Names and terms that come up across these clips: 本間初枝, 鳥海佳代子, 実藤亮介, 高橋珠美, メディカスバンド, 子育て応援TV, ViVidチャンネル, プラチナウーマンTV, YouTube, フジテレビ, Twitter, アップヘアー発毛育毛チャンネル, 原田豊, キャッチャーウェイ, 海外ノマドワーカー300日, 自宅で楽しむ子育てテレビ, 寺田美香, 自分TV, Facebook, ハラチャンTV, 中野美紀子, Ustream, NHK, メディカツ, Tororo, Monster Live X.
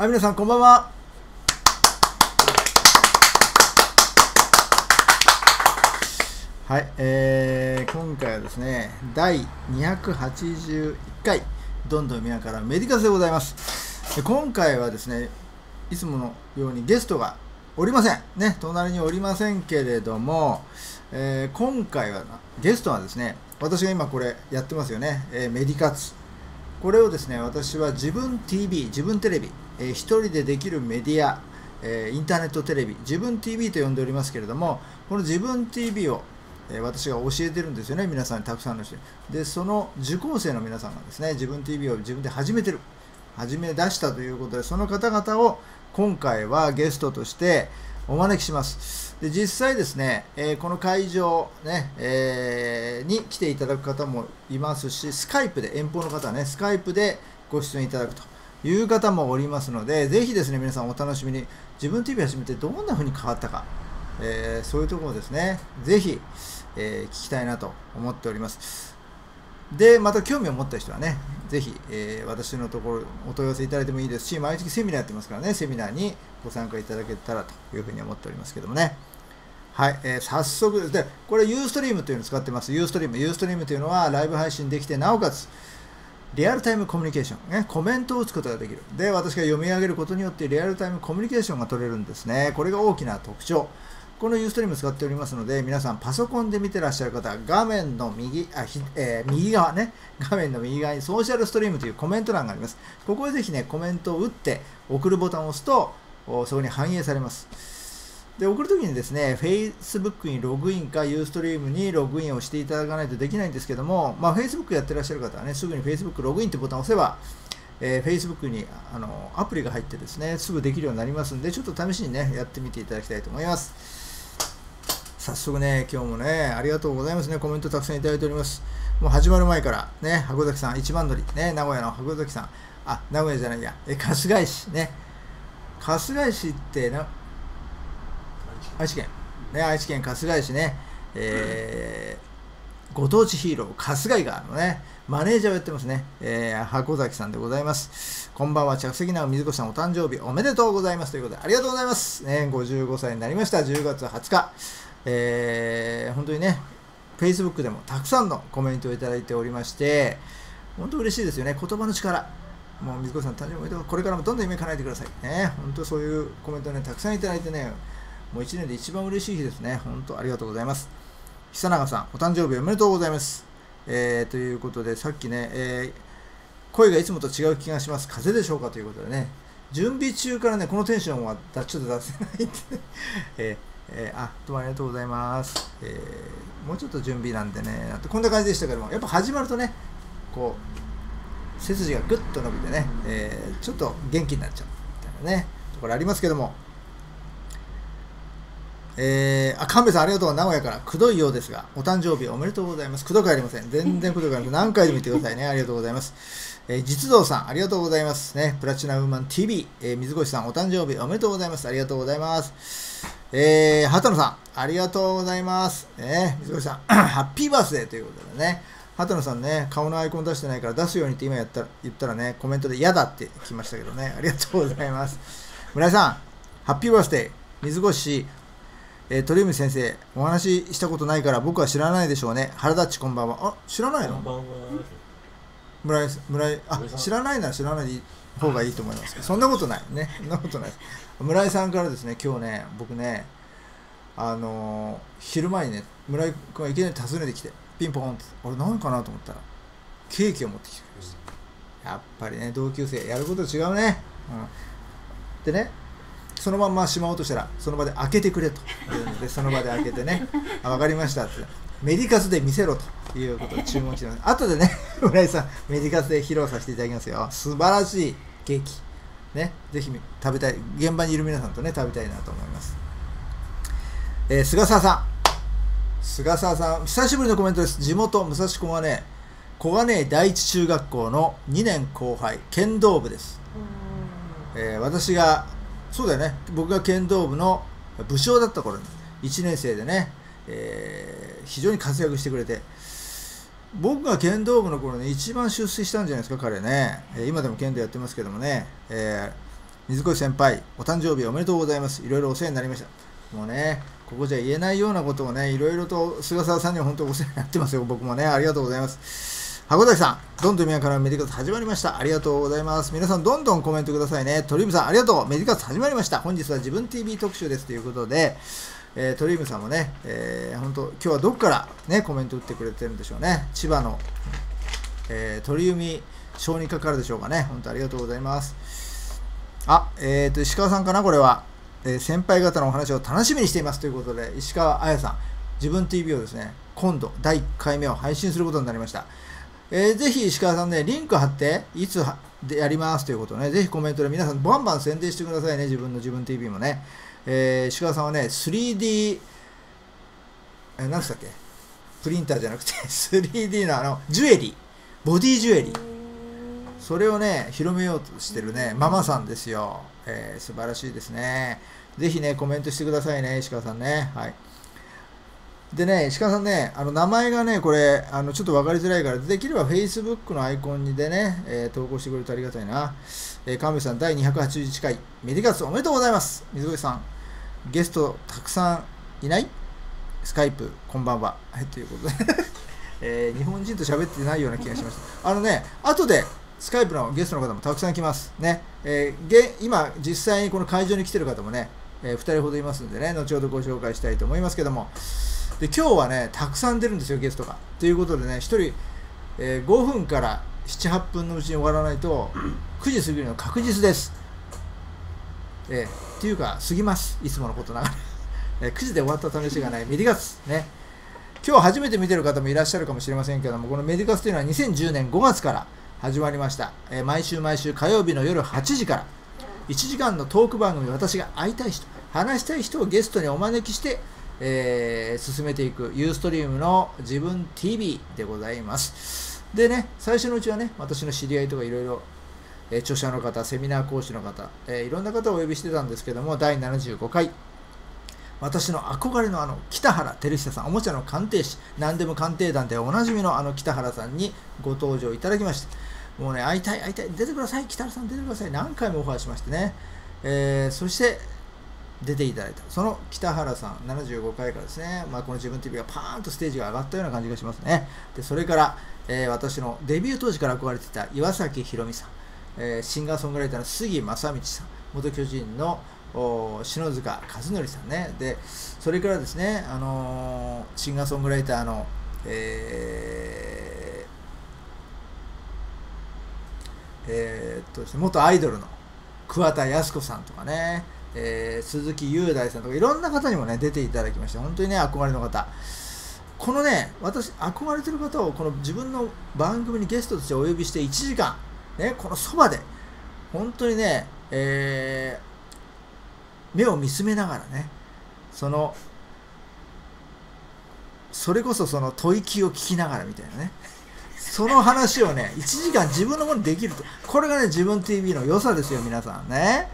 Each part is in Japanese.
はい、皆さんこんばんは。はい、今回はですね、第281回どんどんみなからメディカスでございます。で、今回はですね、いつものようにゲストがおりませんね、隣におりませんけれども、今回はゲストはですね、私が今これやってますよね、メディカツ、これをですね、私は自分 TV、自分テレビ、一人でできるメディア、インターネットテレビ、自分 TV と呼んでおりますけれども、この自分 TV を私が教えてるんですよね、皆さんに、たくさんの人で、その受講生の皆さんがですね、自分 TV を自分で始め出したということで、その方々を今回はゲストとしてお招きします。で、実際ですね、この会場、ね、に来ていただく方もいますし、スカイプで、遠方の方はね、スカイプでご出演いただくという方もおりますので、ぜひですね、皆さんお楽しみに。自分 TV 始めてどんな風に変わったか、そういうところをですね、ぜひ、聞きたいなと思っております。で、また興味を持った人はね、ぜひ、私のところお問い合わせいただいてもいいですし、毎月セミナーやってますからね、セミナーにご参加いただけたらというふうに思っておりますけどもね。はい、早速で、これ Ustream というのを使ってます。 Ustream というのはライブ配信できて、なおかつリアルタイムコミュニケーション、ね、コメントを打つことができる。で、私が読み上げることによってリアルタイムコミュニケーションが取れるんですね。これが大きな特徴。この Ustream 使っておりますので、皆さんパソコンで見てらっしゃる方は、画面の右側ね、画面の右側にソーシャルストリームというコメント欄があります。ここでぜひね、コメントを打って送るボタンを押すと、そこに反映されます。で、送るときにですね、Facebook にログインか Ustream にログインをしていただかないとできないんですけども、まあ、Facebook やってらっしゃる方はね、すぐに Facebook ログインというボタンを押せば、Facebook にアプリが入ってですね、すぐできるようになりますので、ちょっと試しにね、やってみていただきたいと思います。早速ね、今日もね、ありがとうございますね、コメントたくさんいただいております。もう始まる前から、ね、箱崎さん、一番乗り、ね、名古屋の箱崎さん、あ、名古屋じゃないや、春日井市ね、春日井市ってな、愛知県、ね、愛知県春日井市ね、ご当地ヒーロー、春日井がのね、マネージャーをやってますね、箱崎さんでございます。こんばんは、着席なおみずこさん、お誕生日おめでとうございますということで、ありがとうございます。ね、55歳になりました、10月20日。本当にね、Facebook でもたくさんのコメントをいただいておりまして、本当嬉しいですよね、言葉の力、もう水子さん、誕生日おめでとう、これからもどんどん夢叶えてください、ね、本当そういうコメントを、ね、たくさんいただいてね、もう1年で一番嬉しい日ですね、本当ありがとうございます。久永さん、お誕生日おめでとうございます。ということで、さっきね、声がいつもと違う気がします、風邪でしょうかということでね、準備中からね、このテンションはちょっと出せないって、あ、どうもありがとうございます。もうちょっと準備なんでね、こんな感じでしたけども、やっぱ始まるとね、こう、背筋がぐっと伸びてね、ちょっと元気になっちゃうみたいなね、ところありますけども、神戸さん、ありがとう、名古屋から、くどいようですが、お誕生日おめでとうございます。くどくありません。全然くどくありません。何回でも言ってくださいね。ありがとうございます。実堂さん、ありがとうございます。ね、プラチナウーマン TV、水越さん、お誕生日おめでとうございます。ありがとうございます。畑野さん、ありがとうございます。水越さん、ハッピーバースデーということでね、畑野さんね、顔のアイコン出してないから出すようにって今言ったらね、コメントで嫌だって来ましたけどね、ありがとうございます。村井さん、ハッピーバースデー、水越、鳥海先生、お話ししたことないから僕は知らないでしょうね、原田っちこんばんは、あ、知らないの？村井、あ、知らないなら知らないで方がいいと思いますけど、そんなことないね、そんなことない。村井さんからですね、今日ね、僕ね、昼前にね、村井君がいきなり訪ねてきて、ピンポンって、あれ、何かなと思ったら、ケーキを持ってきてくれました。やっぱりね、同級生、やること違うね。うん、でね、そのまんましまおうとしたら、その場で開けてくれと言うので、その場で開けてね、あ、分かりましたって、メディカスで見せろと。いうことで注文してます。あとでね、村井さん、メディカスで披露させていただきますよ。素晴らしいケーキ。ね、ぜひ食べたい、現場にいる皆さんとね、食べたいなと思います。菅沢さん。菅沢さん、久しぶりのコメントです。地元、武蔵小金井、小金井第一中学校の2年後輩、剣道部です。私が、そうだよね、僕が剣道部の部長だった頃に、1年生でね、非常に活躍してくれて、僕が剣道部の頃に一番出世したんじゃないですか、彼ね。今でも剣道やってますけどもね、水越先輩、お誕生日おめでとうございます。いろいろお世話になりました。もうね、ここじゃ言えないようなことをね、いろいろと菅沢さんには本当お世話になってますよ。僕もね、ありがとうございます。箱崎さん、どんどん宮からメディカツ始まりました。ありがとうございます。皆さん、どんどんコメントくださいね。トリムさん、ありがとう。メディカツ始まりました。本日は自分 TV 特集ですということで、トリムさんもね、本当、今日はどこから、ね、コメント打ってくれてるんでしょうね。千葉の、鳥海小児科からでしょうかね。本当ありがとうございます。あ、石川さんかな、これは。先輩方のお話を楽しみにしていますということで、石川彩さん、自分 TV をですね、今度、第1回目を配信することになりました。ぜひ石川さんね、リンク貼って、いつでやりますということをね、ぜひコメントで皆さん、バンバン宣伝してくださいね、自分 TV もね。石川さんはね、3D、何でしたっけ、プリンターじゃなくて、3D のジュエリー、ボディジュエリー。それをね、広めようとしてるね、ママさんですよ。素晴らしいですね。ぜひね、コメントしてくださいね、石川さんね。はい。でね、石川さんね、名前がね、これ、ちょっと分かりづらいから、できれば Facebook のアイコンでね、投稿してくれるとありがたいな。神戸さん、第281回、メディカツおめでとうございます。水越さん、ゲストたくさんいない？スカイプ、こんばんは。はい、ということで、日本人と喋ってないような気がしました。ね、後で、スカイプのゲストの方もたくさん来ますね。今、実際にこの会場に来てる方もね、2人ほどいますんでね、後ほどご紹介したいと思いますけども、で今日はね、たくさん出るんですよ、ゲストが。ということでね、1人、5分から7、8分のうちに終わらないと、9時過ぎるの確実です。っていうか、過ぎます、いつものことながら。9時で終わった試しがない、メディカツね。今日初めて見てる方もいらっしゃるかもしれませんけども、このメディカツというのは2010年5月から、始まりました。毎週火曜日の夜8時から1時間のトーク番組、私が会いたい人、話したい人をゲストにお招きして、進めていく Ustream の自分 TV でございます。でね、最初のうちはね、私の知り合いとかいろいろ著者の方、セミナー講師の方、いろんな方をお呼びしてたんですけども、第75回、私の憧れの北原照久さん、おもちゃの鑑定士、何でも鑑定団でおなじみの北原さんにご登場いただきました。もうね、会いたい、出てください、北原さん出てください、何回もオファーしましてね、そして出ていただいた、その北原さん、75回からですね、この自分 TV がパーンとステージが上がったような感じがしますね。でそれから、私のデビュー当時から憧れていた岩崎宏美さん、シンガーソングライターの杉正道さん、元巨人の篠塚和則さんね、でそれからですね、シンガーソングライターの、元アイドルの桑田靖子さんとかね、鈴木雄大さんとかいろんな方にもね出ていただきまして、本当にね憧れの方、このね私憧れてる方をこの自分の番組にゲストとしてお呼びして1時間、ね、このそばで本当にね、目を見つめながらね、それこそその吐息を聞きながらみたいなね。その話をね、1時間自分のものできると。これがね、自分 TV の良さですよ、皆さんね。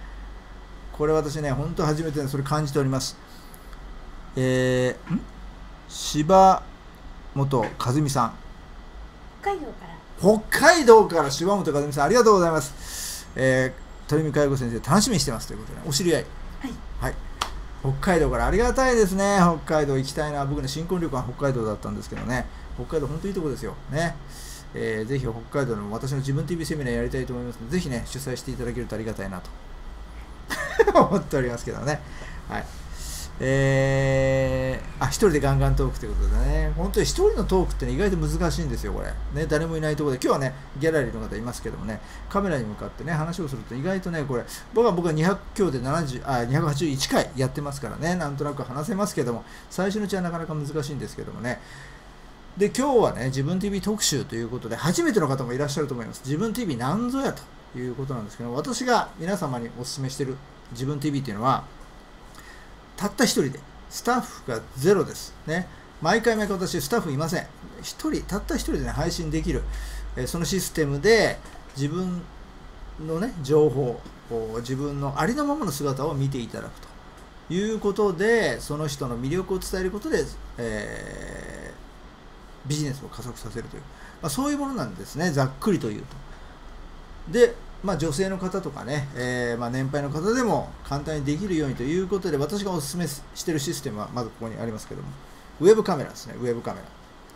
これ私ね、本当初めてそれ感じております。柴本和美さん。北海道から柴本和美さん、ありがとうございます。鳥海海子先生、楽しみにしてますということで、ね、お知り合い。はい。北海道からありがたいですね。北海道行きたいな。僕の新婚旅行は北海道だったんですけどね。北海道、本当にいいところですよ。ね。ぜひ北海道の私の自分 TV セミナーやりたいと思いますので、ぜひね、主催していただけるとありがたいなと思っておりますけどね。はい。一人でガンガントークということでね、本当に一人のトークって、ね、意外と難しいんですよ、これ。ね、誰もいないところで、今日はね、ギャラリーの方いますけどもね、カメラに向かってね、話をすると意外とね、これ、僕は200今日で281回やってますからね、なんとなく話せますけども、最初のうちはなかなか難しいんですけどもね。で、今日はね、自分 TV 特集ということで、初めての方もいらっしゃると思います。自分 TV なんぞやということなんですけど、私が皆様にお勧めしている自分 TV っていうのは、たった一人で、スタッフがゼロです。ね、毎回私、スタッフいません。たった一人で、ね、配信できる、そのシステムで、自分のね、情報を、自分のありのままの姿を見ていただくということで、その人の魅力を伝えることで、ビジネスを加速させるという、そういうものなんですね、ざっくりと言うと。でまあ、女性の方とかね、まあ年配の方でも簡単にできるようにということで、私がお勧めしているシステムはまずここにありますけども、ウェブカメラですね、ウェブカメ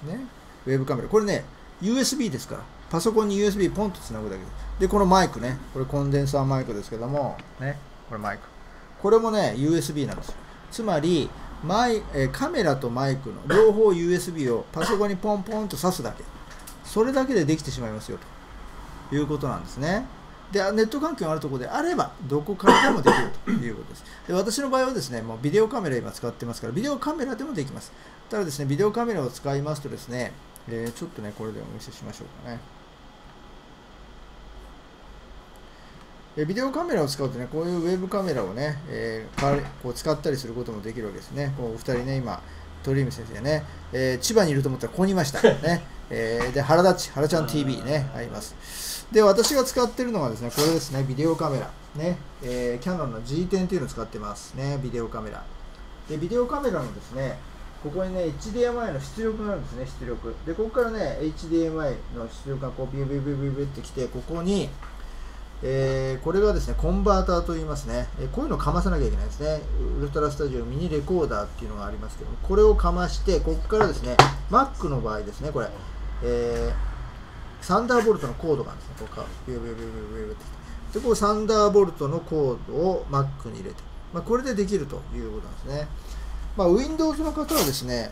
ラ。ね、ウェブカメラ。これね、USB ですから、パソコンに USB ポンとつなぐだけで、このマイクね、これコンデンサーマイクですけども、ね、これマイク。これもね、USB なんですよ。つまり、カメラとマイクの両方 USB をパソコンにポンポンと挿すだけ。それだけでできてしまいますよということなんですね。で、ネット環境があるところであれば、どこからでもできるということです。で、私の場合はですね、もうビデオカメラ今使ってますから、ビデオカメラでもできます。ただですね、ビデオカメラを使いますとですね、ちょっとね、これでお見せしましょうかね。ビデオカメラを使うとね、こういうウェブカメラをね、こう使ったりすることもできるわけですね。こうお二人ね、今、鳥海先生ね、千葉にいると思ったらここにいましたね。で、原ちゃん TV ね、あります。で、私が使ってるのがですね、これですね、ビデオカメラ。ね、キャノンの G10 というのを使ってますね、ビデオカメラ。で、ビデオカメラのですね、ここにね、HDMI の出力があるんですね、出力。で、ここからね、HDMI の出力がこう、ビュービュービュービュービューってきて、ここに、これがですね、コンバーターと言いますね、こういうのをかまさなきゃいけないですね。ウルトラスタジオミニレコーダーっていうのがありますけども、これをかまして、ここからですね、Mac の場合ですね、これ、サンダーボルトのコードがあるんですね。こうビュービュービュービュービューって。で、こうサンダーボルトのコードを Mac に入れて、まあ、これでできるということなんですね。まあ、Windows の方はですね、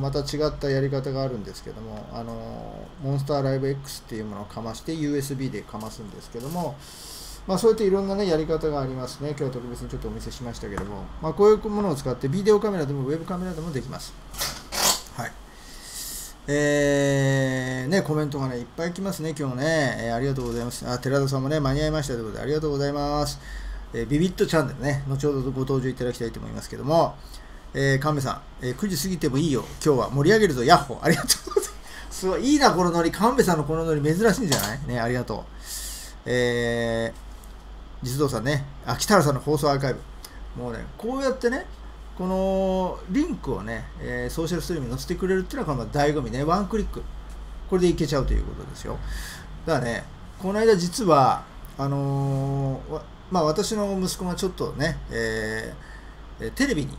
また違ったやり方があるんですけども、Monster Live X っていうものをかまして、USB でかますんですけども、まあ、そういったいろんな、ね、やり方がありますね。今日は特別にちょっとお見せしましたけども、まあ、こういうものを使って、ビデオカメラでもウェブカメラでもできます。はい。ね、コメントがね、いっぱい来ますね、今日ね。ありがとうございます。あ、寺田さんもね、間に合いましたということで、ありがとうございます。ビビットチャンネルね、後ほどご登場いただきたいと思いますけども、神戸さん、9時過ぎてもいいよ。今日は盛り上げるぞ。ヤッホー。ありがとうございます。すごい。いいな、このノリ。神戸さんのこのノリ、珍しいんじゃないね、ありがとう。実動さんね、北原さんの放送アーカイブ。もうね、こうやってね、このリンクをね、ソーシャルストリームに載せてくれるっていうのは、この醍醐味ね。ワンクリック。これでいけちゃうということですよ。だからね、この間実は、まあ、私の息子がちょっとね、テレビに、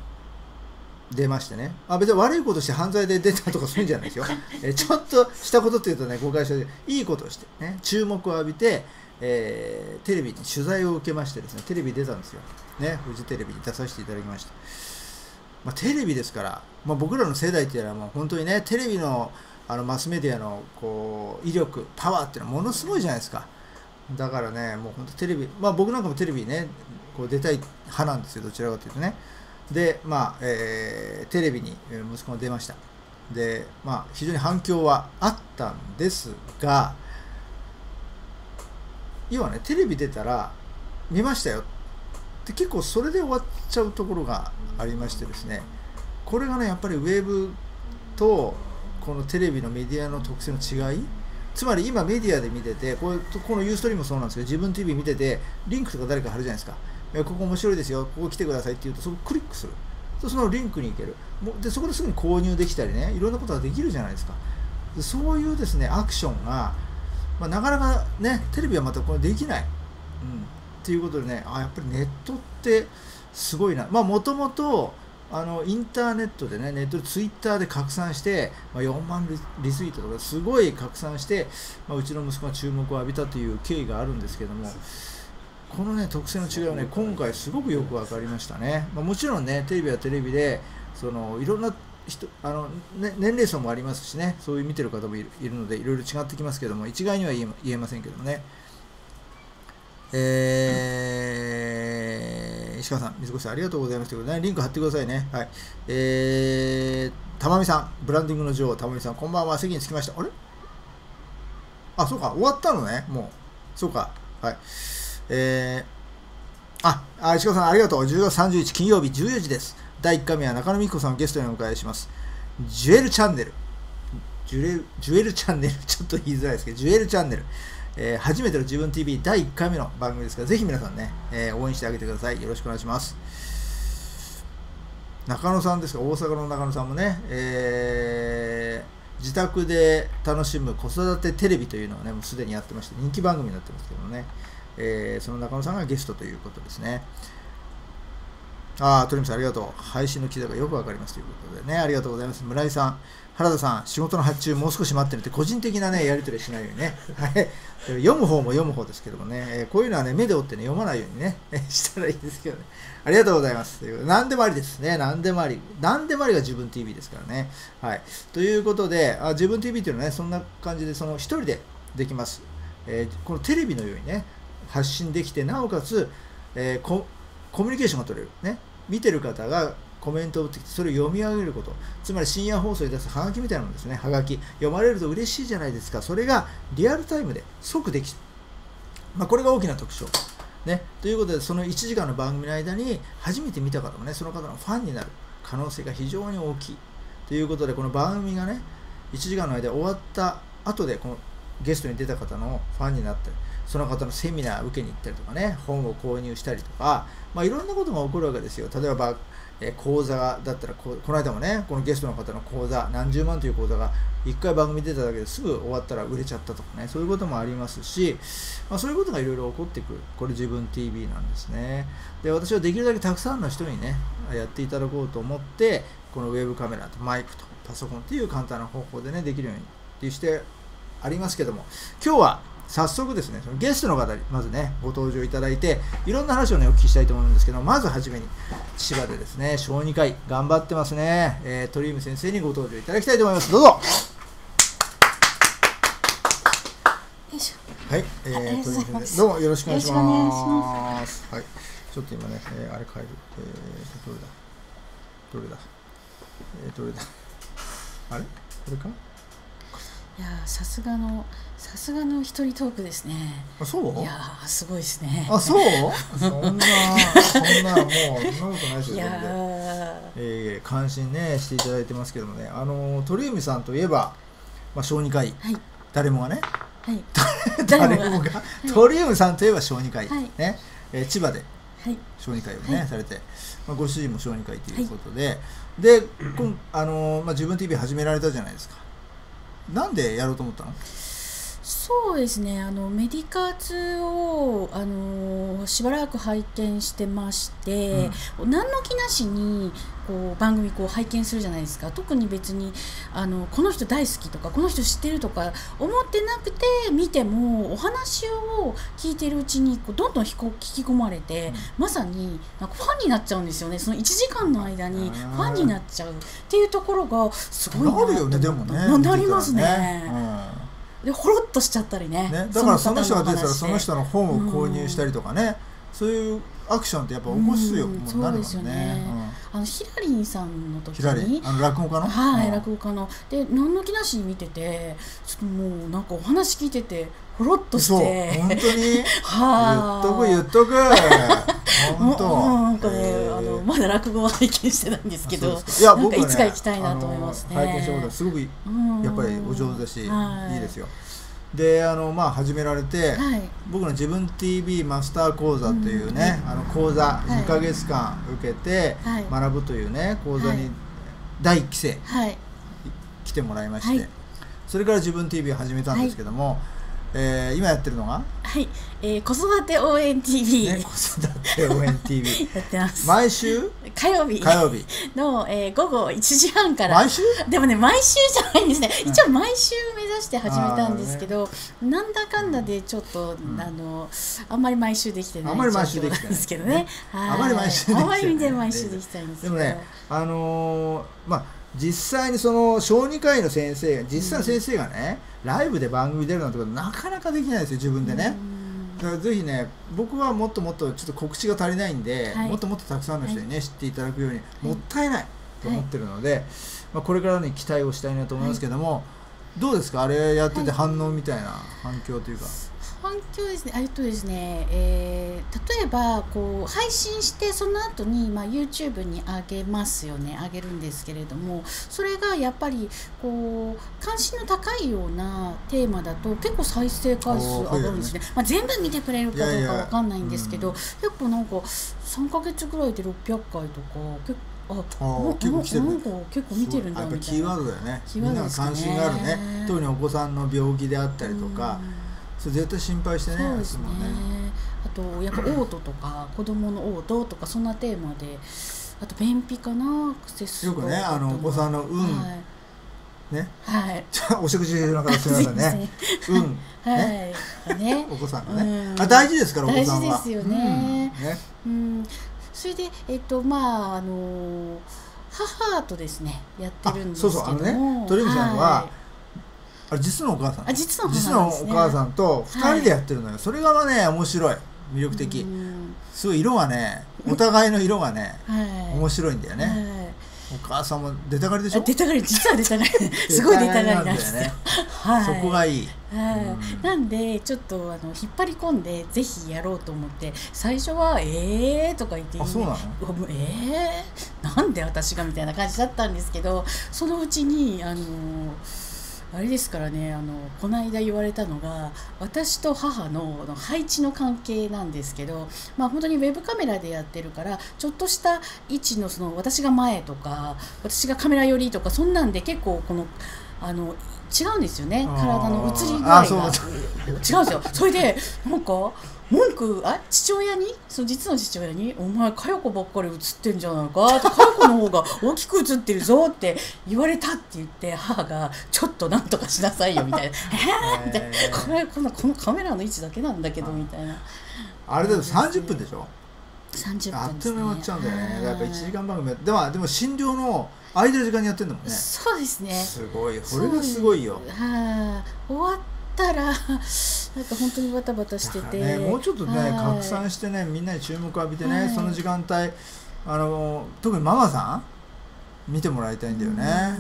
出ましてね、別に悪いことして犯罪で出たとかするんじゃないですよ。ちょっとしたことっていうとね、誤解して、いいことをして、ね、注目を浴びて、テレビに取材を受けましてですね、テレビ出たんですよ。ね、フジテレビに出させていただきました。まあ、テレビですから、まあ、僕らの世代っていうのはもう本当にね、テレビの、マスメディアのこう威力、パワーっていうのはものすごいじゃないですか。だからね、もう本当テレビ、まあ、僕なんかもテレビにね、こう出たい派なんですよ、どちらかというとね。で、まあ、テレビに息子が出ました。で、まあ、非常に反響はあったんですが、要はね、テレビ出たら、見ましたよって結構それで終わっちゃうところがありましてですね、これがね、やっぱりウェブとこのテレビのメディアの特性の違い、つまり今メディアで見てて、この Ustream もそうなんですけど、自分 TV 見てて、リンクとか誰か貼るじゃないですか。ここ面白いですよ、ここ来てくださいって言うと、そこクリックする。そのリンクに行ける。で、そこですぐに購入できたりね、いろんなことができるじゃないですか。そういうですね、アクションが、まあ、なかなかね、テレビはまたこれできない。っていうことでね、やっぱりネットってすごいな。まあ、もともと、インターネットでね、ネットでツイッターで拡散して、まあ、4万リツイートとか、すごい拡散して、まあ、うちの息子が注目を浴びたという経緯があるんですけども、このね、特性の違いはね、今回すごくよく分かりましたね。まあ、もちろんね、テレビはテレビで、いろんな人、ね、年齢層もありますしね、そういう見てる方もいるので、いろいろ違ってきますけども、一概には言えませんけどもね。石川さん、水越さん、ありがとうございましたけどね、リンク貼ってくださいね。はい。たまみさん、ブランディングの女王、たまみさん、こんばんは、席に着きました。あれ？あ、そうか、終わったのね、もう。そうか、はい。石川さんありがとう。10月31日金曜日14時です。第1回目は中野美紀子さんをゲストにお迎えします。ジュエルチャンネル。ジュエルチャンネル。ちょっと言いづらいですけど、ジュエルチャンネル。初めての自分 TV 第1回目の番組ですから、ぜひ皆さんね、応援してあげてください。よろしくお願いします。中野さんですか、大阪の中野さんもね、自宅で楽しむ子育てテレビというのをね、もうすでにやってまして、人気番組になってますけどもね。その中野さんがゲストということですね。ああ、鳥海さんありがとう。配信の機材がよくわかりますということでね、ありがとうございます。村井さん、原田さん、仕事の発注もう少し待ってみて、個人的なね、やり取りしないようにね、はい、読む方も読む方ですけどもね、こういうのはね、目で追ってね、読まないようにね、したらいいですけどね。ありがとうございます。ということで、何でもありですね、何でもあり。何でもありが自分 TV ですからね。はい。ということで、自分 TV っていうのはね、そんな感じで、その一人でできます。このテレビのようにね、発信できて、なおかつ、コミュニケーションが取れる、ね、見てる方がコメントを打ってきてそれを読み上げること、つまり深夜放送に出すハガキみたいなものですね。ハガキ読まれると嬉しいじゃないですか。それがリアルタイムで即できる、これが大きな特徴、ね、ということで、その1時間の番組の間に初めて見た方もね、その方のファンになる可能性が非常に大きいということで、この番組がね、1時間の間終わった後でこのゲストに出た方のファンになったり、その方のセミナー受けに行ったりとかね、本を購入したりとか、いろんなことが起こるわけですよ。例えば、講座だったら、この間もね、このゲストの方の講座、何十万という講座が1回番組出ただけですぐ終わったら売れちゃったとかね、そういうこともありますし、そういうことがいろいろ起こってくる。これ自分 TV なんですね。で、私はできるだけたくさんの人にね、やっていただこうと思って、このウェブカメラとマイクとパソコンという簡単な方法でね、できるようにしてありますけども、今日は早速ですね、そのゲストの方にまずね、ご登場いただいて、いろんな話をね、お聞きしたいと思うんですけど、まずはじめに、千葉でですね、小児科医、頑張ってますね、鳥海先生にご登場いただきたいと思います。どうぞ。よいしょ。はい、鳥海先生、どうもよろしくお願いします。はい、ちょっと今ね、あれ変える。どれだ。あれこれか。いや、さすがの一人トークですね。あ、そう。いや、すごいですね。あ、そう。そんなもうそんなことないですよ。関心ねしていただいてますけどもね、鳥海さんといえば、小児科医、誰もがね、誰もが鳥海さんといえば小児科医ね、千葉で小児科医をねされて、ご主人も小児科医ということで、で、自分 TV 始められたじゃないですか。なんでやろうと思ったの？そうですね、メディカツをしばらく拝見してまして、何の気なしにこう番組こう拝見するじゃないですか。特に別にこの人大好きとかこの人知ってるとか思ってなくて見ても、お話を聞いてるうちにこうどんどん引き込まれて、まさになんかファンになっちゃうんですよね。その1時間の間にファンになっちゃうっていうところがすごいなと思った。なりますね。でほろっとしちゃったりね。だからその人が出たらその人の本を購入したりとかね、そういうアクションってやっぱ起こすようになるもんね。ヒラリンさんの時に、落語家の、はい、落語家ので何の気なしに見てて、ちょっともうなんかお話聞いててほろっとして、本当に言っとく本当なんかね、まだ落語は拝見してないんですけど、いや僕いつか行きたいなと思いますね。拝見したことはすごくやっぱりお上手だしいいですよ。で、始められて、僕の自分 TV マスター講座というね、講座2ヶ月間受けて学ぶというね、講座に第1期生来てもらいまして、それから自分 TV を始めたんですけども、今やってるのが、はい、子育て応援 TV、ね、子育て応援 TV やってます。毎週火曜日の、午後1時半から。毎週でもね、毎週じゃないんですね、一応毎週目指して始めたんですけど、なんだかんだでちょっと、あんまり毎週できてないんですけどね。あまり毎週できてないんですけど、でもね、実際にその小児科医の先生が、ね、ライブで番組出るなんてことなかなかできないですよ、自分でね。だからぜひね、僕はもっともっとちょっと告知が足りないんで、もっともっとたくさんの人にね、知っていただくように、もったいないと思ってるので、これからに期待をしたいなと思いますけども、どうですか、あれやってて反応みたいな、反響というか。環境ですね。例えばこう配信してその後にYouTube に上げますよね、上げるんですけれども、それがやっぱりこう関心の高いようなテーマだと結構再生回数上がるんですね。全部見てくれるかどうかわかんないんですけど、結構なんか3ヶ月ぐらいで600回とか結構。結構見てるんだみたいな。やっぱりキーワードだよね。みんな関心があるね。特にお子さんの病気であったりとか。絶対心配してね。あとやっぱ嘔吐とか子供の嘔吐とかそんなテーマで、あと便秘かな、癖すごいよくね、あのお子さんの運、はい、ね、はい、お食事の中ですみませんね、運、ね、はい、ね、お子さんがね、あ、大事ですからお子さんは、大事ですよね、うん、それでまあ母とですねやってるんですけども、そうそう、ね、鳥海さんはあれ実のお母さん、実のお母さんと2人でやってるのよ。それがね面白い、魅力的、すごい色がね、お互いの色がね面白いんだよね。お母さんも出たがりでしょ、出たがり、実は出たがり、すごい出たがりなんですよ。そこがいい。なんでちょっと引っ張り込んでぜひやろうと思って、最初は「ええ」とか言って「ええなんで私が」みたいな感じだったんですけど、そのうちにあれですからね、この間言われたのが、私と母の配置の関係なんですけど、まあ、本当にウェブカメラでやってるから、ちょっとした位置の、私が前とか私がカメラ寄りとか、そんなんで結構違うんですよね、体の移り具合が違うんですよ。それでなんか父親に、実の父親に「お前佳代子ばっかり映ってんじゃないか」と「佳代子の方が大きく映ってるぞ」って言われたって言って、母が「ちょっとなんとかしなさいよ」みたいな「みたいな、このカメラの位置だけなんだけど」みたいな。あれだと30分でしょ、あっという間に終わっちゃうんだよね。やっぱ1時間番組では、でも診療の空いてる時間にやってんだもんね。そうですね、すごい、それがすごいよ。終わったらなんか本当にバタバタしてて、ね、もうちょっとね拡散してね、みんなに注目浴びてね、その時間帯特にママさん見てもらいたいんだよね。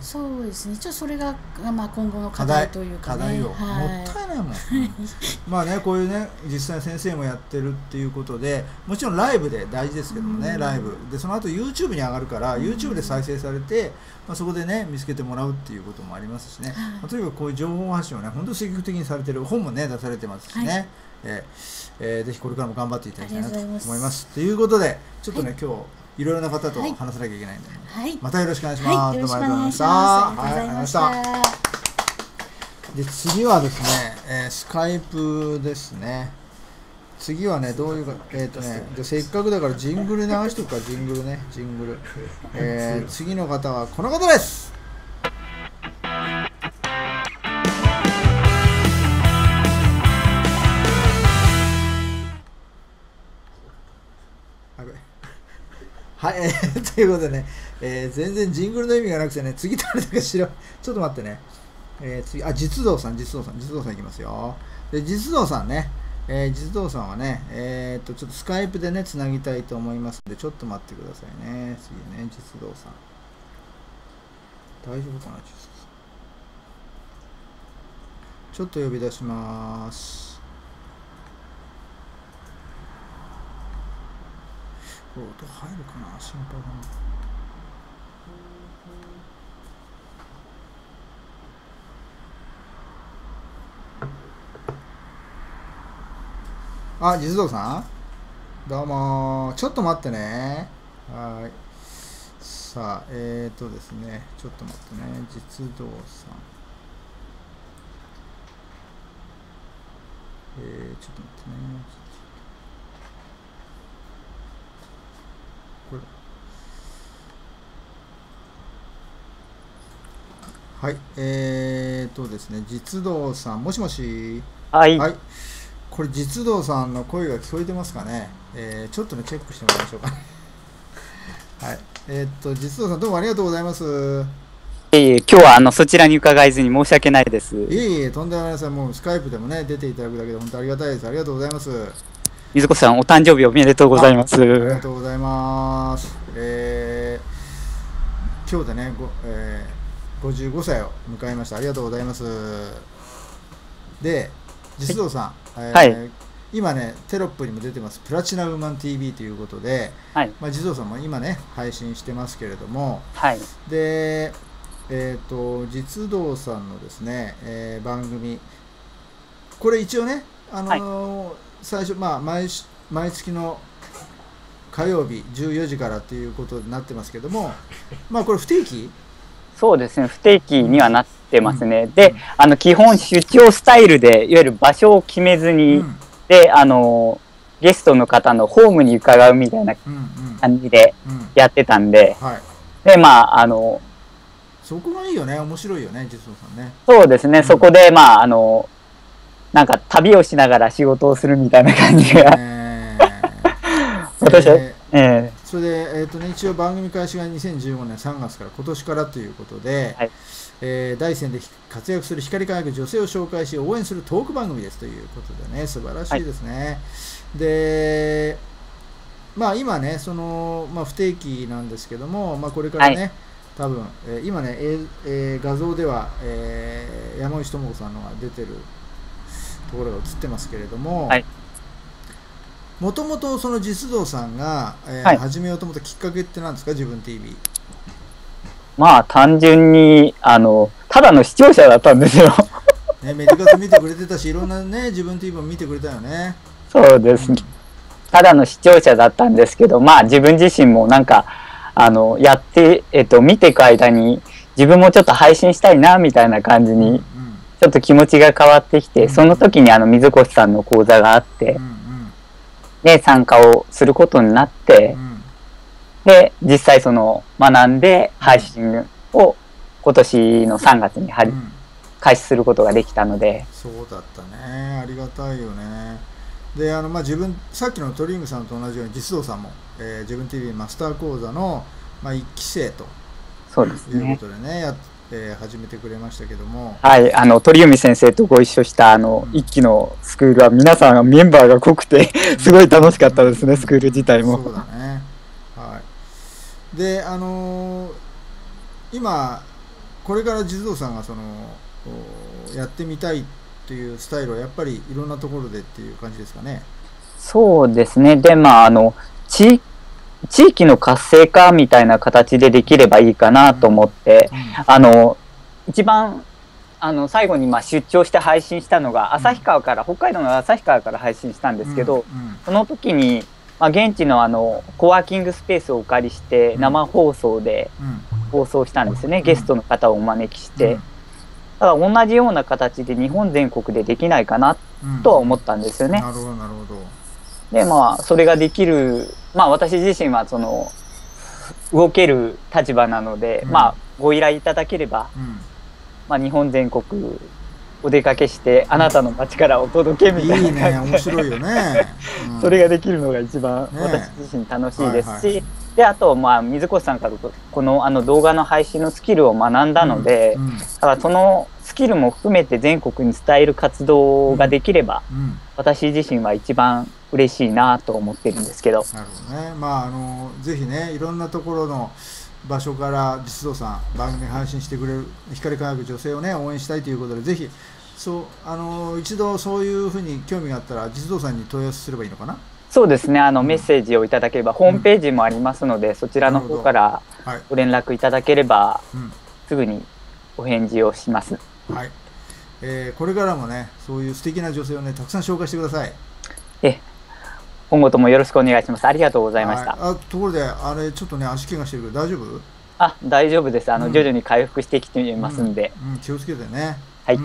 そうですね、ちょっとそれが、まあ、今後の課題というか、ね、課題を、もったいないもん、まあね、こういうね実際先生もやってるっていうことで、もちろんライブで大事ですけどもね、ライブでその後 YouTube に上がるから、YouTube で再生されて、まあ、そこでね見つけてもらうっていうこともありますしね、とにかくこういう情報発信をね本当に積極的にされてる、本もね出されてますしね、ぜひこれからも頑張っていただきたいなと思います。ということでちょっとね、今日いろいろな方と話さなきゃいけないんで、またよろしくお願いします。どうもありがとうございました。ありがとうございました。で、次はですね、スカイプですね。次はね、どういうか、せっかくだからジングル流しとくか、ジングルね、ジングル。次の方はこの方です。はい、ということでね、全然ジングルの意味がなくてね、次誰だか知らん。ちょっと待ってね。次、あ、実動さんいきますよ。で、実動さんね、実動さんはね、ちょっとスカイプでね、つなぎたいと思いますので、ちょっと待ってくださいね。次ね、実動さん。大丈夫かな、実動さん。ちょっと呼び出します。音入るかな、心配だな。あ、実動さん、どうも、ちょっと待ってね。はい。さあ、ですね、ちょっと待ってね、実動さん。ちょっと待ってね。はい、ですね、実動さん、もしもし、はい、はい、これ実動さんの声が聞こえてますかね、ちょっとねチェックしてもらいましょうか。はい、実動さん、どうもありがとうございます。今日はそちらに伺えずに申し訳ないです。とんでもないです。もうスカイプでもね出ていただくだけで本当ありがたいです。ありがとうございます。水子さん、お誕生日おめでとうございます。ありがとうございます。今日でね、55歳を迎えました。ありがとうございます。で、実動さん、今ね、テロップにも出てます、プラチナウーマン TV ということで、まあ、実動さんも今ね、配信してますけれども、で、実動さんのですね、番組、これ一応ね、最初、まあ、毎月の火曜日14時からということになってますけども、まあ、これ不定期？そうですね、不定期にはなってますね。で、基本出張スタイルでいわゆる場所を決めずにで、ゲストの方のホームに伺うみたいな感じでやってたんで、で、まあ、そこがいいよね、面白いよね、実相さんね。そうですね、うん、そこで、まあ、なんか旅をしながら仕事をするみたいな感じが。私は、それで、一応番組開始が2015年3月から今年からということで、はい、第一線で活躍する光り輝く女性を紹介し応援するトーク番組ですということでね、素晴らしいですね。はい、で、まあ今ね、その、まあ、不定期なんですけども、まあ、これからね、はい、多分、今ね、画像では、山内智子さんのが出てるところが映ってますけれども、もともとその実相さんが、始めようと思ったきっかけって何ですか、自分 TV。まあ単純にただの視聴者だったんですよ、ね、メディカツ見てくれてたし、いろんなね、自分 TV も見てくれたよね。そうです、うん、ただの視聴者だったんですけど、まあ自分自身もなんかやって、見ていく間に自分もちょっと配信したいなみたいな感じに、ちょっと気持ちが変わってきて、その時に水越さんの講座があって、で参加をすることになって、で実際その学んで配信を今年の3月に開始することができたので。そうだったね、ありがたいよね。でまあ、自分さっきのトリングさんと同じように実相さんも、自分 TV マスター講座の、まあ、1期生ということでね、始めてくれましたけども、はい、鳥海先生とご一緒した1期のスクールは皆さんメンバーが濃くてすごい楽しかったですね、スクール自体も。そうだね、はい、で今これから実相さんがそのやってみたいというスタイルはやっぱりいろんなところでっていう感じですかね。そうですね、でまあ地域の活性化みたいな形でできればいいかなと思って、一番最後にまあ出張して配信したのが旭川から、北海道の旭川から配信したんですけど、その時に、まあ、現地のコワーキングスペースをお借りして生放送で放送したんですよね、ゲストの方をお招きして。だから同じような形で日本全国でできないかなとは思ったんですよね。なるほどなるほど。でまあそれができる、まあ私自身はその動ける立場なので、まあご依頼いただければ、まあ日本全国お出かけしてあなたの街からお届けみたいな。いいね、面白いよね。それができるのが一番私自身楽しいですし、であとまあ水越さんからこの動画の配信のスキルを学んだので、だからそのスキルも含めて全国に伝える活動ができれば、私自身は一番嬉しいなと思ってるんですけど。なるほどね。まあぜひね、いろんなところの場所から実相さん番組配信してくれる、光り輝く女性をね応援したいということで、ぜひそう一度そういうふうに興味があったら実相さんに問い合わせすればいいのかな。そうですね、メッセージをいただければ、ホームページもありますので、そちらの方からご連絡いただければ、すぐにお返事をします。はい。これからもね、そういう素敵な女性をねたくさん紹介してください。今後ともよろしくお願いします。ありがとうございました。はい、ところで、あれちょっとね、足怪我してるけど、大丈夫？あ、大丈夫です。徐々に回復してきていますんで。気をつけてね。はい、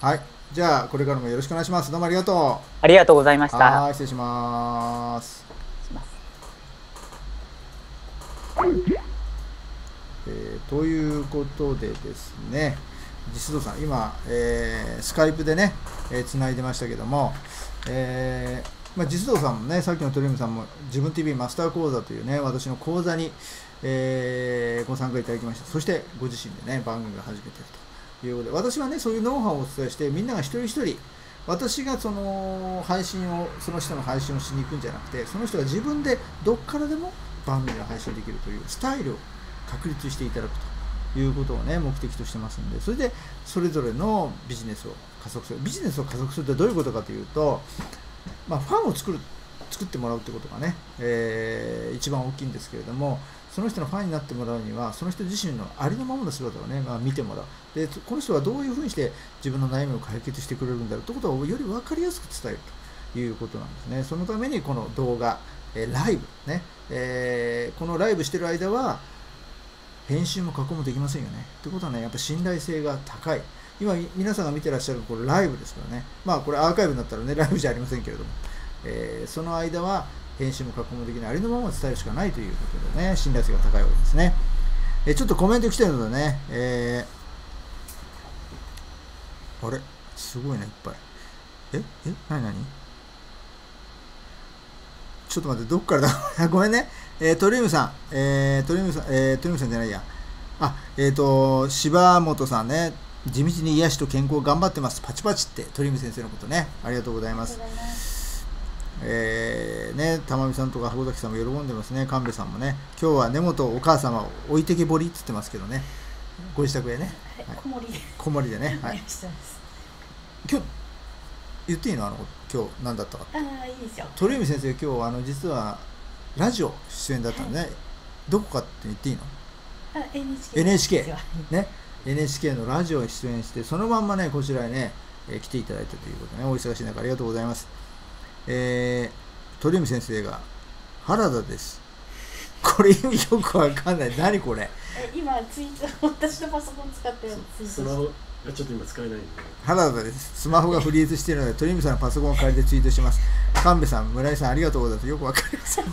はい、じゃあ、これからもよろしくお願いします。どうもありがとう。ありがとうございました。はい、失礼します。ということでですね。実相さん、今、スカイプでね、繋いでましたけども。まあ、実相さんもね、さっきの鳥海さんも自分 TV マスター講座というね、私の講座に、ご参加いただきました。そしてご自身でね、番組を始めているということで、私はね、そういうノウハウをお伝えして、みんなが一人一人、私がその配信を、その人の配信をしに行くんじゃなくて、その人が自分でどっからでも番組を配信できるというスタイルを確立していただくということをね、目的としてますんで、それでそれぞれのビジネスを加速する。ビジネスを加速するってどういうことかというと、まあファンを作ってもらうということがね、一番大きいんですけれども、その人のファンになってもらうには、その人自身のありのままの姿をね、まあ、見てもらう。で、この人はどういうふうにして自分の悩みを解決してくれるんだろうということをより分かりやすく伝えるということなんですね。そのためにこの動画、ライブ、ね、このライブしてる間は、編集も加工もできませんよね。ということはね、やっぱ信頼性が高い。今皆さんが見てらっしゃるこれライブですからね。まあこれアーカイブになったらね、ライブじゃありませんけれども、その間は編集も加工もできないありのまま伝えるしかないということでね、信頼性が高いわけですね。ちょっとコメント来てるのでね、あれすごいね、いっぱい。なにちょっと待って、どっからだごめんね。トリウムさん、トリウムさんじゃないや。柴本さんね、地道に癒しと健康頑張ってます。パチパチって、トリウム先生のことね。ありがとうございます。ね、玉美さんとか箱崎さんも喜んでますね。神戸さんもね、今日は根本お母様を置いてけぼりって言ってますけどね。ご自宅へね。こもりで。こもりでね。はい。今日、言っていいの、今日何だったか。ああ、いいですよ。鳥海先生、今日実はラジオ出演だったので、ね、はい、どこかって言っていいの？あ、NHK ね、NHK のラジオ出演してそのまんまねこちらへね、来ていただいたということでね、お忙しい中ありがとうございます。鳥海先生が原田です。これ意味よくわかんない。何これ？今ツイート、私のパソコン使ってツイートして。ちょっと今使えないんで、原田です。スマホがフリーズしているので鳥海さんのパソコンを借りてツイートします。神戸さん、村井さん、ありがとうございます。よくわかりませんあ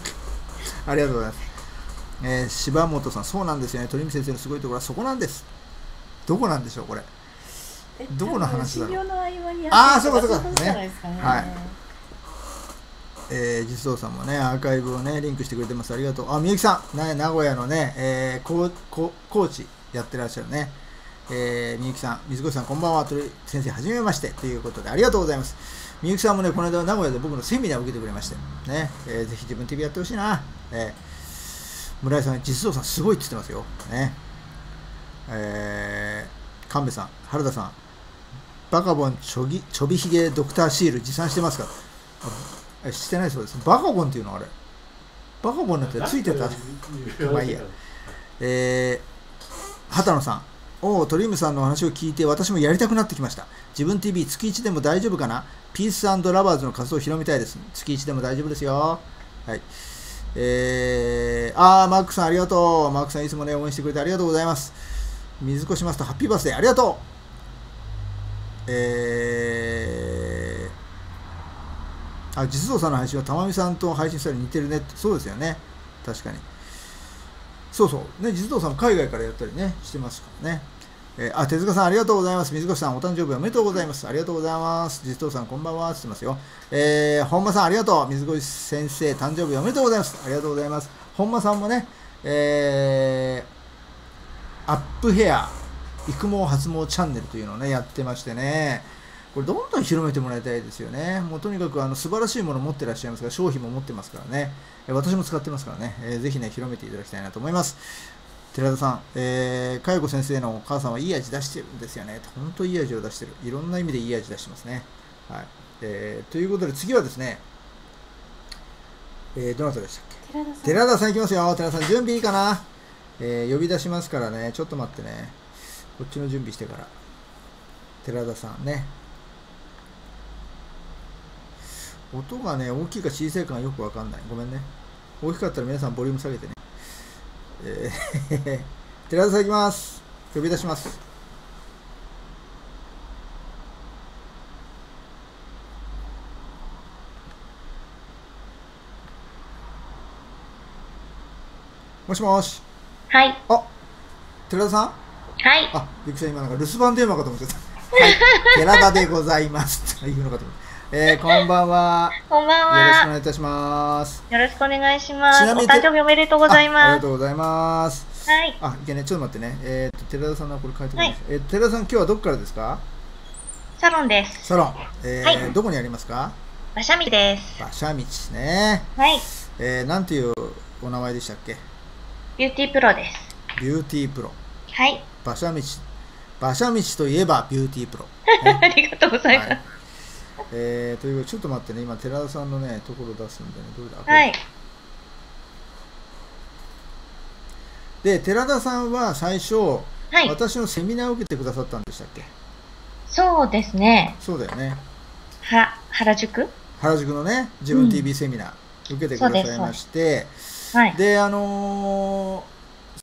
りがとうございます、柴本さん、そうなんですよね、鳥海先生のすごいところはそこなんです。どこなんでしょうこれ、どこの話だろう。ああ、そうかそうかね。はい、実装さんもね、アーカイブをねリンクしてくれてます。ありがとう。あ、みゆきさん、名古屋のね、コーチやってらっしゃるね、みゆきさん、水越さん、こんばんは、鳥先生、はじめましてということで、ありがとうございます。みゆきさんもね、この間、名古屋で僕のセミナーを受けてくれまして、ね、ぜひ自分 TV やってほしいな、村井さん、実装さん、すごいって言ってますよ、ね、神戸さん、原田さん、バカボンちょびひげドクターシール、持参してますか？してないそうです。バカボンっていうの、あれ、バカボンなんてついてたまあいいや、畑野さん、トリウムさんの話を聞いて私もやりたくなってきました。自分 TV 月1でも大丈夫かな。ピース&ラバーズの活動を広めたいです。月1でも大丈夫ですよ。はい、マックさんありがとう。マックさんいつもね応援してくれてありがとうございます。水越マスターハッピーバースデーありがとう。実像さんの配信は玉美さんと配信したり似てるねって。そうですよね、確かに。そうそうね、実像さんも海外からやったりねしてますからね。手塚さんありがとうございます。水越さんお誕生日おめでとうございます。ありがとうございます。実藤さんこんばんはって言ってますよ。本間さんありがとう。水越先生誕生日おめでとうございます。ありがとうございます。本間さんもね、アップヘア育毛発毛チャンネルというのをねやってましてね、これどんどん広めてもらいたいですよね。もうとにかく素晴らしいものを持ってらっしゃいますから、商品も持ってますからね。私も使ってますからね。ぜひね広めていただきたいなと思います。寺田さん、佳代子先生のお母さんはいい味出してるんですよね。本当にいい味を出してる。いろんな意味でいい味出してますね。はい。ということで次はですね、どなたでしたっけ？寺田さんいきますよ。寺田さん準備いいかな、呼び出しますからね。ちょっと待ってね。こっちの準備してから。寺田さんね。音がね、大きいか小さいかがよくわかんない。ごめんね。大きかったら皆さんボリューム下げてね。寺田さん行きます。呼び出します。もしもし。はい。あ、寺田さん。はい。あ、ゆきさん今なんか留守番電話かと思ってた、はい、寺田でございますというのかと思って。こんばんは。こんばんは。よろしくお願いいたします。よろしくお願いします。お誕生日おめでとうございます。ありがとうございます。はい。あ、いけね、ちょっと待ってね。寺田さんのこれ書いておきます。寺田さん、今日はどこからですか？サロンです。サロン。はい。どこにありますか？馬車道です。馬車道ですね。はい。なんていうお名前でしたっけ？ビューティープロです。ビューティープロ。はい。馬車道といえばビューティープロ。ありがとうございます。ということで、ちょっと待ってね、今、寺田さんのね、ところ出すんでね、どうだ、はい、で、寺田さんは最初、はい、私のセミナーを受けてくださったんでしたっけ？そうですね。そうだよね。原宿のね、自分 TV セミナー、受けてくださいまして、はい、で、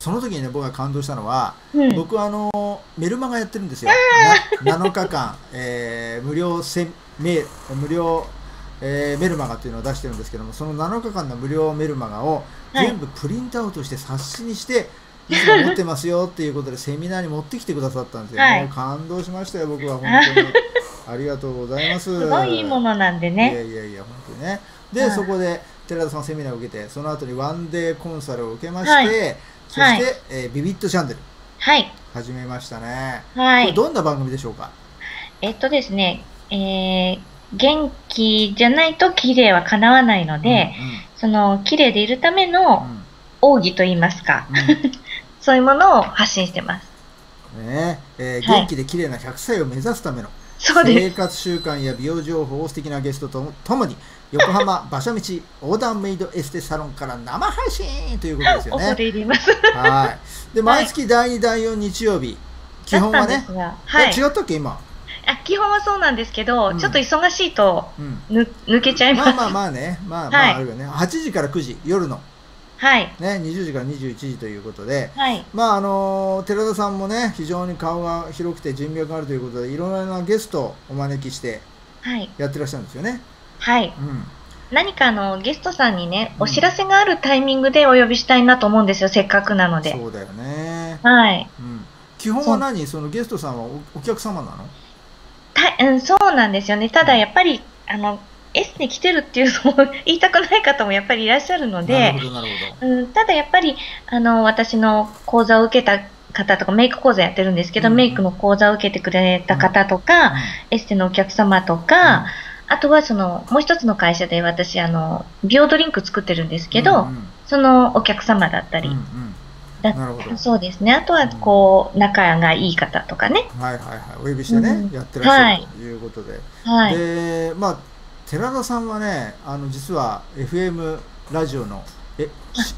その時にね、僕が感動したのは、うん、僕はメルマガやってるんですよ。7日間、無料メルマガっていうのを出してるんですけども、その7日間の無料メルマガを全部プリントアウトして冊子にして、いつも持ってますよっていうことでセミナーに持ってきてくださったんですよ。はい、もう感動しましたよ、僕は本当に。ありがとうございます。すごいいいものなんでね。いやいやいや、本当にね。で、そこで寺田さんセミナーを受けて、その後にワンデーコンサルを受けまして、はい、そして、はい、ビビットチャンネル。はい。始めましたね。はい。これどんな番組でしょうか？ですね、元気じゃないと綺麗は叶わないので、うんうん、その綺麗でいるための奥義と言いますか、うん、そういうものを発信してます。ねえ、元気で綺麗な100歳を目指すための生活習慣や美容情報を素敵なゲストとともに横浜馬車道横断メイドエステサロンから生配信ということですよね。恐れ入ります。はい。で、毎月第2、第4日曜日、基本はね、はい、違ったっけ今。あ、基本はそうなんですけど、ちょっと忙しいと抜けちゃいます。まあまあまあね、まあまああるよね。8時から9時、夜の。はい。ね、20時から21時ということで、はい。まあ寺田さんもね、非常に顔が広くて人脈があるということで、いろんなゲストをお招きして、はい。やってらっしゃるんですよね。はい。うん。何かゲストさんにね、お知らせがあるタイミングでお呼びしたいなと思うんですよ、せっかくなので。そうだよね。はい。うん。基本は何？そのゲストさんはお客様なの？うん、そうなんですよね。ただやっぱりエステに来てるっていうのを言いたくない方もやっぱりいらっしゃるので、ただやっぱり私の講座を受けた方とか、メイク講座やってるんですけど、うん、メイクの講座を受けてくれた方とか、うん、エステのお客様とか、うん、あとはもう一つの会社で私美容ドリンク作ってるんですけど、うんうん、そのお客様だったり。うんうん、そうですね。あとはこう仲がいい方とかね、はいはいはい、お呼びしてね、やってらっしゃるということで、で、まあ寺田さんはね、実は FM ラジオの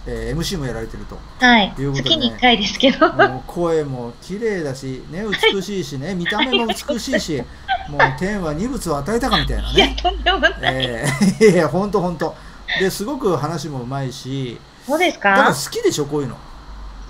MC もやられてるということで、月に1回ですけど、声も綺麗だしね、美しいしね、見た目も美しいし、もう天は二物を与えたかみたいなね。いや、とんでもない。いや、本当本当。ですごく話もうまいし、そうですか。だから好きでしょ、こういうの。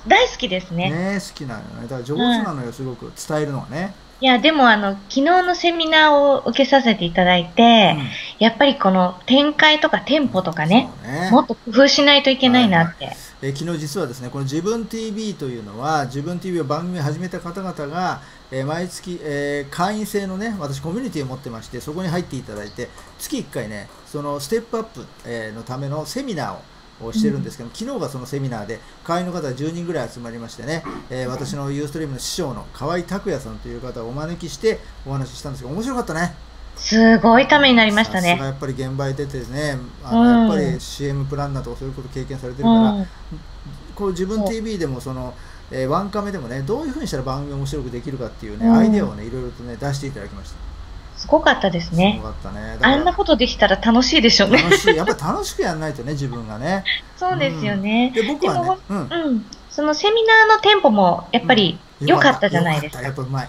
大好きですね。ね、好きなのね。だから上手なのよ、すごく伝えるのはね。いや、でも昨日のセミナーを受けさせていただいて、やっぱりこの展開とかテンポとかね、もっと工夫しないといけないなって。昨日実はですね、この自分 TV というのは、自分 TV を番組を始めた方々が、毎月、会員制のね、私コミュニティを持ってまして、そこに入っていただいて、月1回ね、そのステップアップのためのセミナーをしてるんですけど、昨日がそのセミナーで会員の方10人ぐらい集まりましてね、私の Ustream の師匠の河合拓也さんという方をお招きしてお話ししたんですけど、面白かったね。すごいためになりましたね。やっぱり現場へ出てですね、やっぱり CM プランナーとかそういうこと経験されてるから、こう自分 TV でもワンカメでもね、どういうふうにしたら番組を面白くできるかっていうね、アイデアをね、いろいろとね、出していただきました。すごかったですね。あんなことできたら楽しいでしょうね。やっぱり楽しくやらないとね、自分がね。そうですよね。で、僕はね、そのセミナーのテンポもやっぱり良かったじゃないですか。やっぱうまい。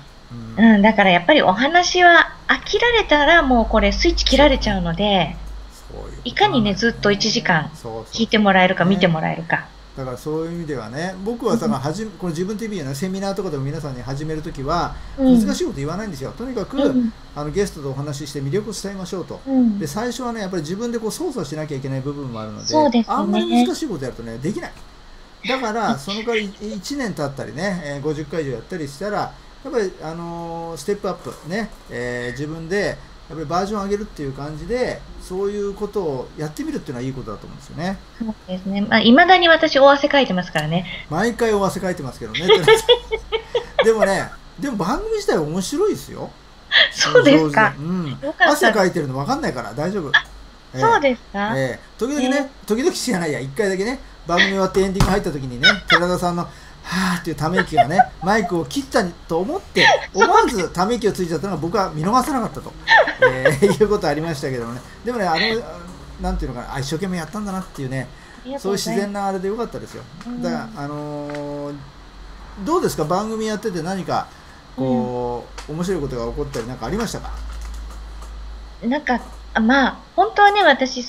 うん、だからやっぱりお話は飽きられたらもうこれスイッチ切られちゃうので、いかにね、ずっと1時間聞いてもらえるか見てもらえるか。だからそういう意味ではね、僕はこの自分 TV のセミナーとかでも皆さんに始めるときは難しいこと言わないんですよ。とにかくゲストとお話しして魅力を伝えましょうと。で、最初はね、やっぱり自分でこう操作しなきゃいけない部分もあるので、あんまり難しいことやるとね、できない。だからその代わり1年経ったりね、50回以上やったりしたら、やっぱりステップアップね、自分でやっぱりバージョン上げるっていう感じで、そういうことをやってみるっていうのはいいことだと思うんですよね。そうですね。まあ、未だに私、大汗かいてますからね。毎回大汗かいてますけどね。でもね、でも番組自体面白いですよ。そうですか。うん。汗かいてるの分かんないから大丈夫。そうですか。時々ね、時々じゃないや、一回だけね、番組終わってエンディング入った時にね、寺田さんの、はぁーっていうため息がね、マイクを切ったと思って、思わずため息をついちゃったのが僕は見逃さなかったと、いうことありましたけどもね。でもね、なんていうのかな、一生懸命やったんだなっていうね、そういう自然なあれでよかったですよ。だから、どうですか、番組やってて何か、こう、面白いことが起こったりなんかありましたか？なんか、まあ、本当はね、私、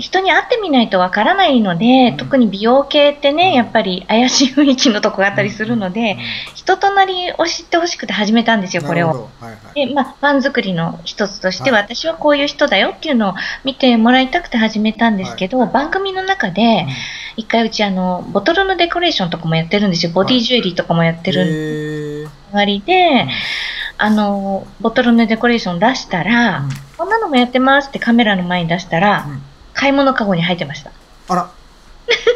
人に会ってみないとわからないので、特に美容系ってね、やっぱり怪しい雰囲気のとこがあったりするので、人となりを知ってほしくて始めたんですよ、これを。で、まあ、ファン作りの一つとして、私はこういう人だよっていうのを見てもらいたくて始めたんですけど、番組の中で、一回うちボトルのデコレーションとかもやってるんですよ、ボディジュエリーとかもやってる割で、ボトルのデコレーション出したら、こんなのもやってますってカメラの前に出したら、買い物かごに入ってました。あら、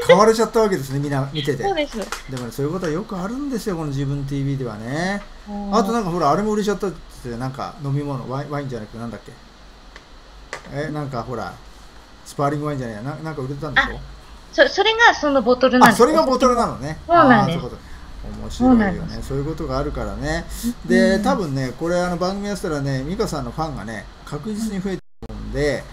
買われちゃったわけですね、みんな見てて。そうです。でもね、そういうことはよくあるんですよ、この自分 TV ではね。あとなんかほら、あれも売れちゃったって、なんか飲み物、ワインじゃなくて、なんだっけ。なんかほら、スパーリングワインじゃない、なんか売れてたんでしょ。それがそのボトルなんです。それがボトルなのね。そうなんです。面白いよね。そういうことがあるからね。で、多分ね、これ番組やったらね、美香さんのファンがね、確実に増えてると思うんで、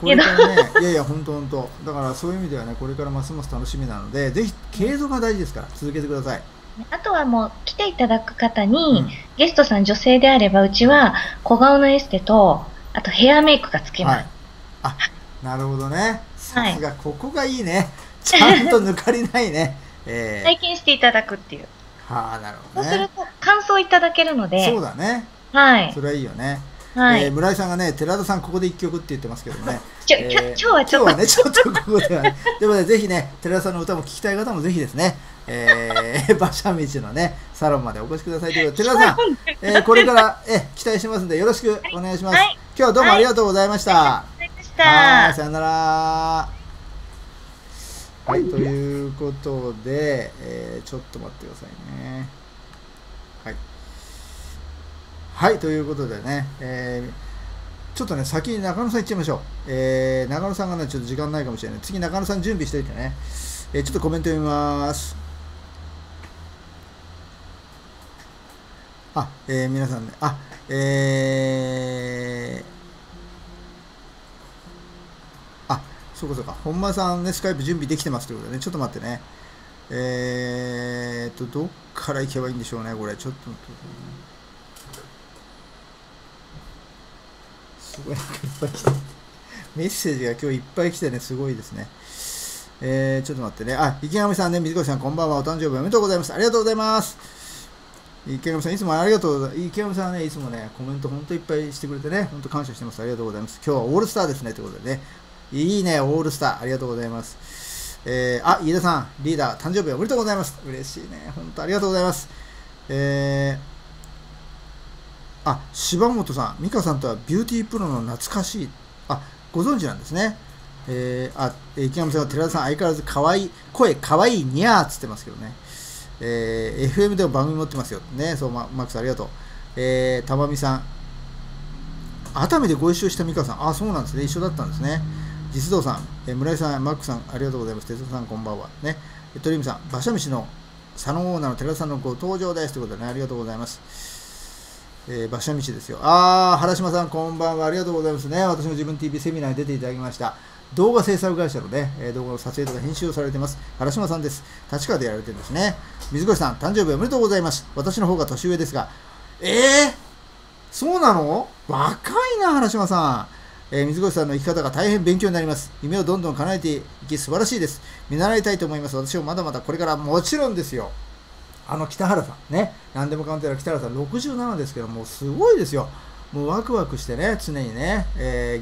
これからね、いやいや、本当。だからそういう意味ではね、これからますます楽しみなので、ぜひ継続が大事ですから、続けてください。あとはもう、来ていただく方に、ゲストさん女性であれば、うちは小顔のエステと、あとヘアメイクがつけます。あ、なるほどね。さすが、ここがいいね。ちゃんと抜かりないね。体験していただくっていう。はあ、なるほどね。そうすると感想いただけるので。そうだね。はい。それはいいよね。村井さんがね、寺田さんここで一曲って言ってますけどね。今日はちょっとね、ちょっとここではね。でもね、ぜひね、寺田さんの歌も聴きたい方もぜひですね、馬車道のね、サロンまでお越しくださいということで、寺田さん、これから期待してますんで、よろしくお願いします。今日はどうもありがとうございました。はい、さよなら。はい、ということで、ちょっと待ってくださいね。はい。はい、ということでね、ちょっとね、先に中野さん行っちゃいましょう。中野さんがね、ちょっと時間ないかもしれない。次、中野さん準備しておいてね。ちょっとコメント読みます。皆さんね、そうかそうか、本間さんね、スカイプ準備できてますということでね、ちょっと待ってね。どっから行けばいいんでしょうね、これ。ちょっと待って。すごい、いっぱい来て。メッセージが今日いっぱい来てね、すごいですね。ちょっと待ってね。池上さんね、水越さん、こんばんは、お誕生日おめでとうございます。ありがとうございます。池上さん、いつもありがとうございます。池上さんはね、いつもね、コメント本当いっぱいしてくれてね、本当感謝してます。ありがとうございます。今日はオールスターですね、ということでね。いいね、オールスター。ありがとうございます。飯田さん、リーダー、誕生日おめでとうございます。嬉しいね。本当ありがとうございます。柴本さん、美香さんとはビューティープロの懐かしい。ご存知なんですね。池上さんは寺田さん、相変わらずかわいい、声かわいいにゃーっつってますけどね。FM でも番組持ってますよ。ね、そう、マックスありがとう。玉美さん、熱海でご一緒した美香さん、そうなんですね、一緒だったんですね。実道さん、村井さん、マックさん、ありがとうございます。哲夫さん、こんばんは。ね、トリムさん、馬車道のサロンオーナーの寺田さんのご登場ですということでね、ありがとうございます。馬車道ですよ。原島さん、こんばんは。ありがとうございますね。私も自分 TV セミナーに出ていただきました。動画制作会社のね、動画の撮影とか編集をされています。原島さんです。立川でやられてるんですね。水越さん、誕生日おめでとうございます。私の方が年上ですが、そうなの？若いな、原島さん。水越さんの生き方が大変勉強になります。夢をどんどん叶えていき、素晴らしいです。見習いたいと思います。私もまだまだこれから、もちろんですよ。北原さんね。何でもかんでも北原さん、67ですけど、もうすごいですよ。もうワクワクしてね、常にね、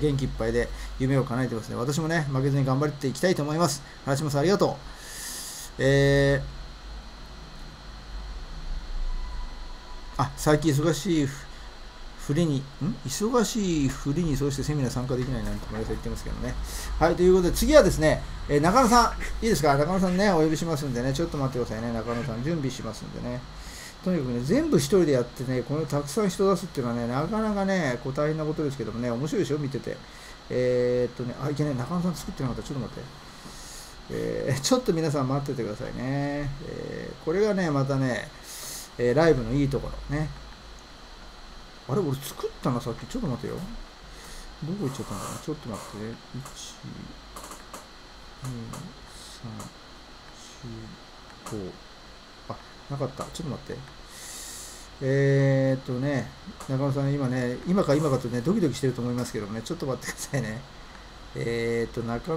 元気いっぱいで夢を叶えてますね。私もね、負けずに頑張っていきたいと思います。原島さん、ありがとう。最近忙しい。忙しいふりにそうしてセミナー参加できないなんて言ってますけどね。はい、ということで次はですね、中野さん、いいですか、中野さんね、お呼びしますんでね、ちょっと待ってくださいね、中野さん、準備しますんでね。とにかくね、全部一人でやってね、このたくさん人出すっていうのはね、なかなかね、大変なことですけどもね、面白いでしょ、見てて。いけない、中野さん作ってなかった、ちょっと待って。ちょっと皆さん待っててくださいね。これがね、またね、ライブのいいところね。あれ、俺作ったな、さっき。ちょっと待てよ。どこ行っちゃったんだろう。ちょっと待って。1、2、3、4、5。なかった。ちょっと待って。中野さん、今ね、今かとね、ドキドキしてると思いますけどもね、ちょっと待ってくださいね。中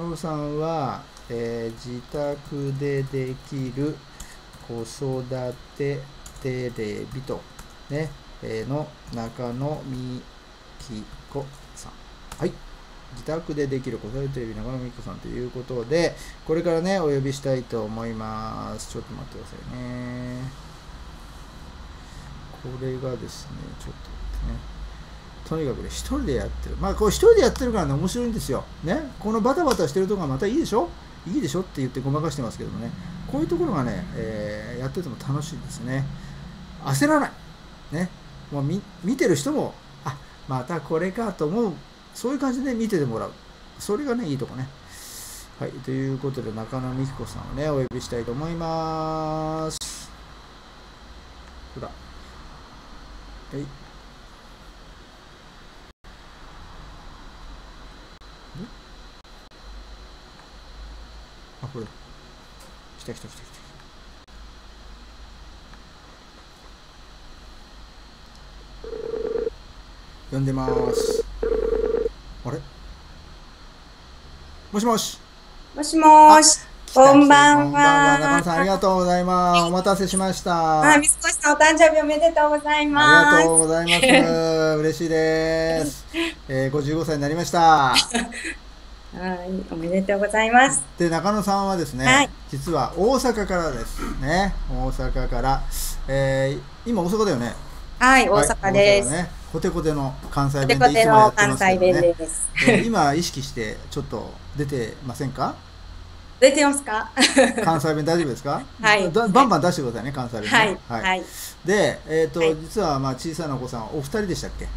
野さんは、自宅でできる子育てテレビと、ね、の中野美紀子さん。はい。自宅でできる子育てテレビ中野美紀子さんということで、これからね、お呼びしたいと思います。ちょっと待ってくださいね。これがですね、ちょっと待ってね。とにかく一人でやってる。まあ、こう一人でやってるからね、面白いんですよ。ね。このバタバタしてるところがまたいいでしょいいでしょって言ってごまかしてますけどもね。こういうところがね、やってても楽しいですね。焦らない。ね。もう見てる人も、あ、またこれかと思う。そういう感じで見ててもらう。それがね、いいとこね。はい。ということで、中野美紀子さんをね、お呼びしたいと思います。ほら。はい。あ、これ。来た来た来た来た。呼んでます。あれ？もしもし。もしもーし。こんばんは。中野さん、ありがとうございます。お待たせしました。あ、水越さん、お誕生日おめでとうございます。ありがとうございます。嬉しいです。55歳になりました。はい、おめでとうございます。で、中野さんはですね、はい、実は大阪からですね、大阪から、今大阪だよね。はい、大阪です。ね、コテコテの関西弁でいつもやってますけどね。コテコテの関西弁です。今意識してちょっと出てませんか？出てますか？関西弁大丈夫ですか？はい。バンバン出してくださいね、関西弁、ね。はい。はい。で、はい、実はまあ小さなお子さんお二人でしたっけ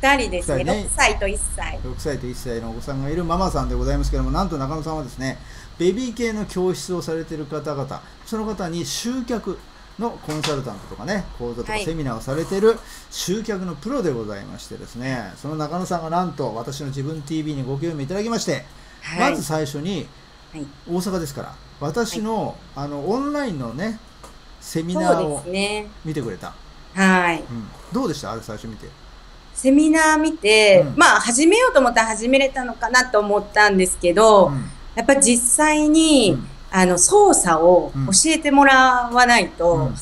？2人ですね、6歳と1歳。6歳と1歳のお子さんがいるママさんでございますけれども、なんと中野さんはですね、ベビー系の教室をされている方々、その方に集客のコンサルタントとかね、講座とかセミナーをされている集客のプロでございましてですね、はい、その中野さんがなんと私の自分 TV にご興味いただきまして、はい、まず最初に、大阪ですから、私の、はい、オンラインのね、セミナーを見てくれた。はい、うん。どうでした？あれ最初見て。セミナー見て、うん、まあ始めようと思ったら始めれたのかなと思ったんですけど、うん、やっぱ実際に、うん、操作を教えてもらわないと、うん、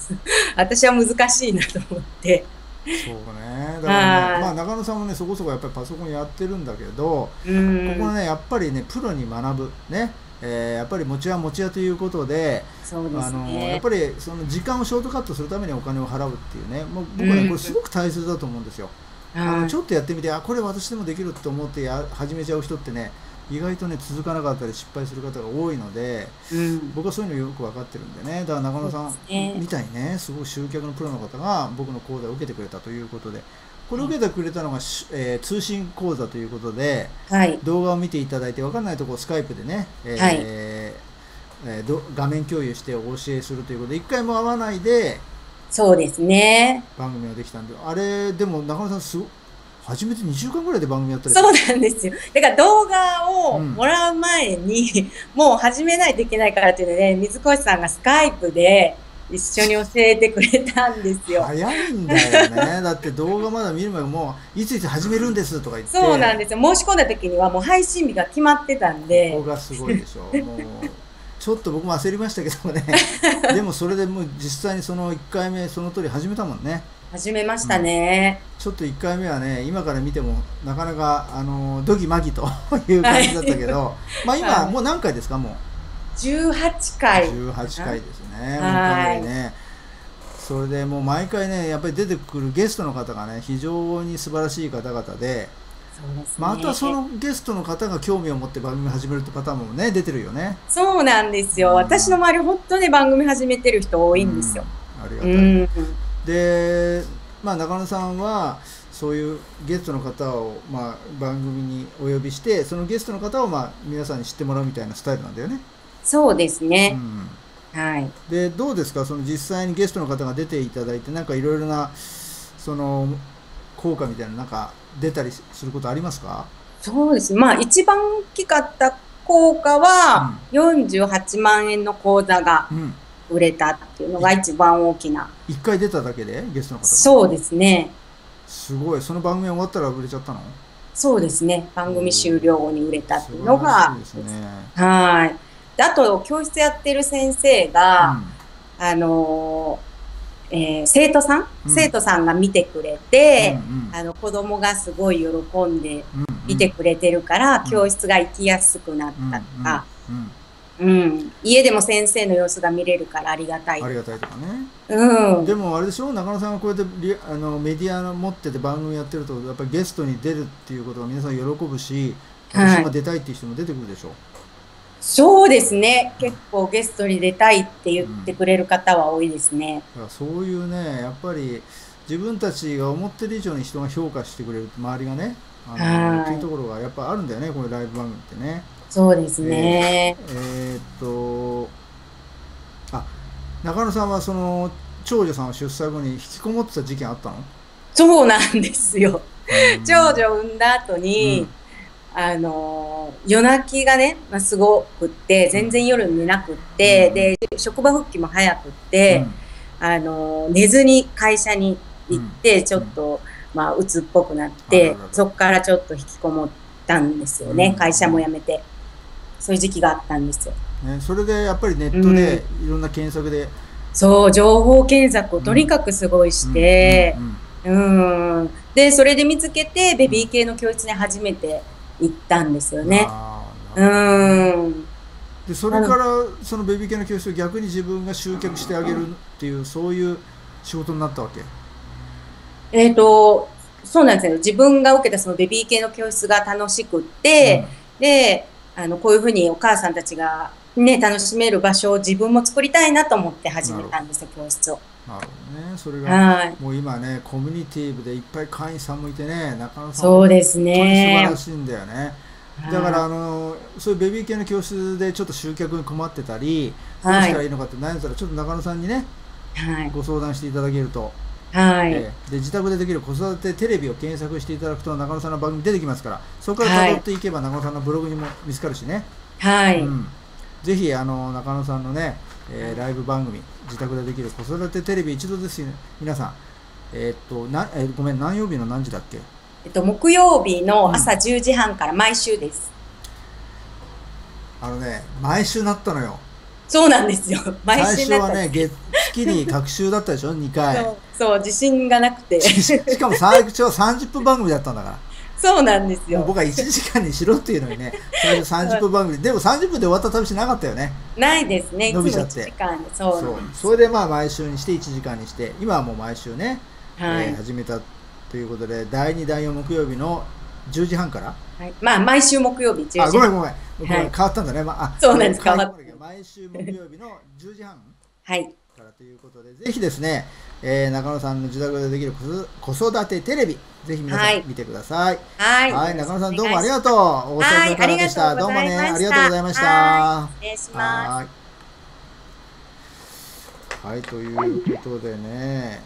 私は難しいなと思って。そうね。だからね、まあ中野さんもね、そこそこやっぱりパソコンやってるんだけど、うん、ここね、やっぱりね、プロに学ぶね。やっぱり持ち家持ち家ということで、やっぱりその時間をショートカットするためにお金を払うっていうね、もう僕ね、これすごく大切だと思うんですよ。ちょっとやってみて、あ、これ私でもできると思って始めちゃう人ってね、意外とね、続かなかったり失敗する方が多いので、うん、僕はそういうのよく分かってるんでね、だから中野さんみたいにね、すごい集客のプロの方が僕の講座を受けてくれたということで、これを受けてくれたのが、通信講座ということで、はい、動画を見ていただいて、分からないところをスカイプでね、画面共有してお教えするということで、一回も会わないで、そうですね。番組ができたんで、あれでも中野さん初めて2週間ぐらいで番組やったり。そうなんですよ。だから動画をもらう前に、うん、もう始めないといけないからっていうので、水越さんがスカイプで一緒に教えてくれたんですよ。早いんだよね。だって動画まだ見る前もういついつ始めるんですとか言って。そうなんですよ。申し込んだ時にはもう配信日が決まってたんで。ここがすごいでしょ。もうちょっと僕も焦りましたけどね。でもそれでもう実際にその1回目その通り始めたもんね。始めましたね、うん。ちょっと1回目はね、今から見てもなかなかドギマギという感じだったけど、はい、まあ今、はい、もう何回ですかもう。18回。18回ですね。はい、本当にね。それでもう毎回ね、やっぱり出てくるゲストの方がね、非常に素晴らしい方々で。またそのゲストの方が興味を持って番組始めるってパターンもね出てるよね。そうなんですよ。私の周り本当に番組始めてる人多いんですよ。ありがたい。で、まあ中野さんはそういうゲストの方をまあ番組にお呼びして、そのゲストの方をまあ皆さんに知ってもらうみたいなスタイルなんだよね。そうですね。はい。で、どうですか、その実際にゲストの方が出ていただいて、なんかいろいろなその効果みたいななんか出たりすることありますか？そうです。まあ一番大きかった効果は、うん、48万円の講座が売れたっていうのが一番大きな。一回出ただけでゲストの方が。そうですね。すごい。その番組終わったら売れちゃったの？そうですね、番組終了後に売れたっていうのが、はい。あと教室やってる先生が、うん、生徒さんが見てくれて、うん、子供がすごい喜んで見てくれてるから、うん、教室が行きやすくなったとか、家でも先生の様子が見れるからありがたいとかね。うん、でもあれでしょ、中野さんがこうやってメディア持ってて番組やってると、やっぱりゲストに出るっていうことは皆さん喜ぶし、私も出たいっていう人も出てくるでしょ。はい、そうですね、結構ゲストに出たいって言ってくれる方は多いですね。うん、そういうね、やっぱり自分たちが思ってる以上に人が評価してくれる、周りがね、っていうところがやっぱあるんだよね、これライブ番組ってね。そうですね。中野さんはその長女さんを出産後に引きこもってた事件あったの？そうなんですよ。長女を産んだ後に、うん、夜泣きがね、すごくって全然夜寝なくって、うん、で職場復帰も早くって、うん、寝ずに会社に行って、うん、ちょっとまあ鬱っぽくなって、うん、そこからちょっと引きこもったんですよね、うん、会社も辞めて。そういう時期があったんですよ。ね、それでやっぱりネットでいろんな検索で、うん、そう情報検索をとにかくすごいして、でそれで見つけてベビー系の教室に初めて行ったんですよね。でそれからそのベビー系の教室を逆に自分が集客してあげるっていう、そういう仕事になったわけ。そうなんですよ。自分が受けたそのベビー系の教室が楽しくって、うん、でこういうふうにお母さんたちがね、楽しめる場所を自分も作りたいなと思って始めたんですよ、教室を。なるほどね。それがもう今ね、コミュニティ部でいっぱい会員さんもいてね、中野さんも本当に素晴らしいんだよね。だからそういうベビー系の教室でちょっと集客に困ってたり、どうしたらいいのかって悩んでたら、ちょっと中野さんにね、ご相談していただけると、で自宅でできる子育てテレビを検索していただくと中野さんの番組出てきますから、そこから辿っていけば中野さんのブログにも見つかるしね。はい、うん、ぜひ中野さんのね、ライブ番組「自宅でできる子育てテレビ」一度ですね、皆さん、ごめん、何曜日の何時だっけ？木曜日の朝10時半から毎週です。うん、毎週なったのよ。そうなんですよ。毎週なった。最初はね、月に隔週だったでしょ、2回。そう、自信がなくて。しかも最初は30分番組だったんだから。そうなんですよ。僕は1時間にしろっていうのにね、最初30分番組でも30分で終わった試しなかったよね。ないですね、伸びちゃって。それでまあ毎週にして1時間にして、今はもう毎週ね、始めたということで、第2、第4木曜日の10時半から。まあ毎週木曜日10時半。あ、ごめんごめん。変わったんだね。そうなんです、変わった。毎週木曜日の10時半からということで、ぜひですね、中野さんの自宅でできる子育てテレビ、ぜひ皆さん見てください。はい、中野さんどうもありがとう。お疲れ様でした。どうもね、ありがとうございました。失礼します。はい、ということでね、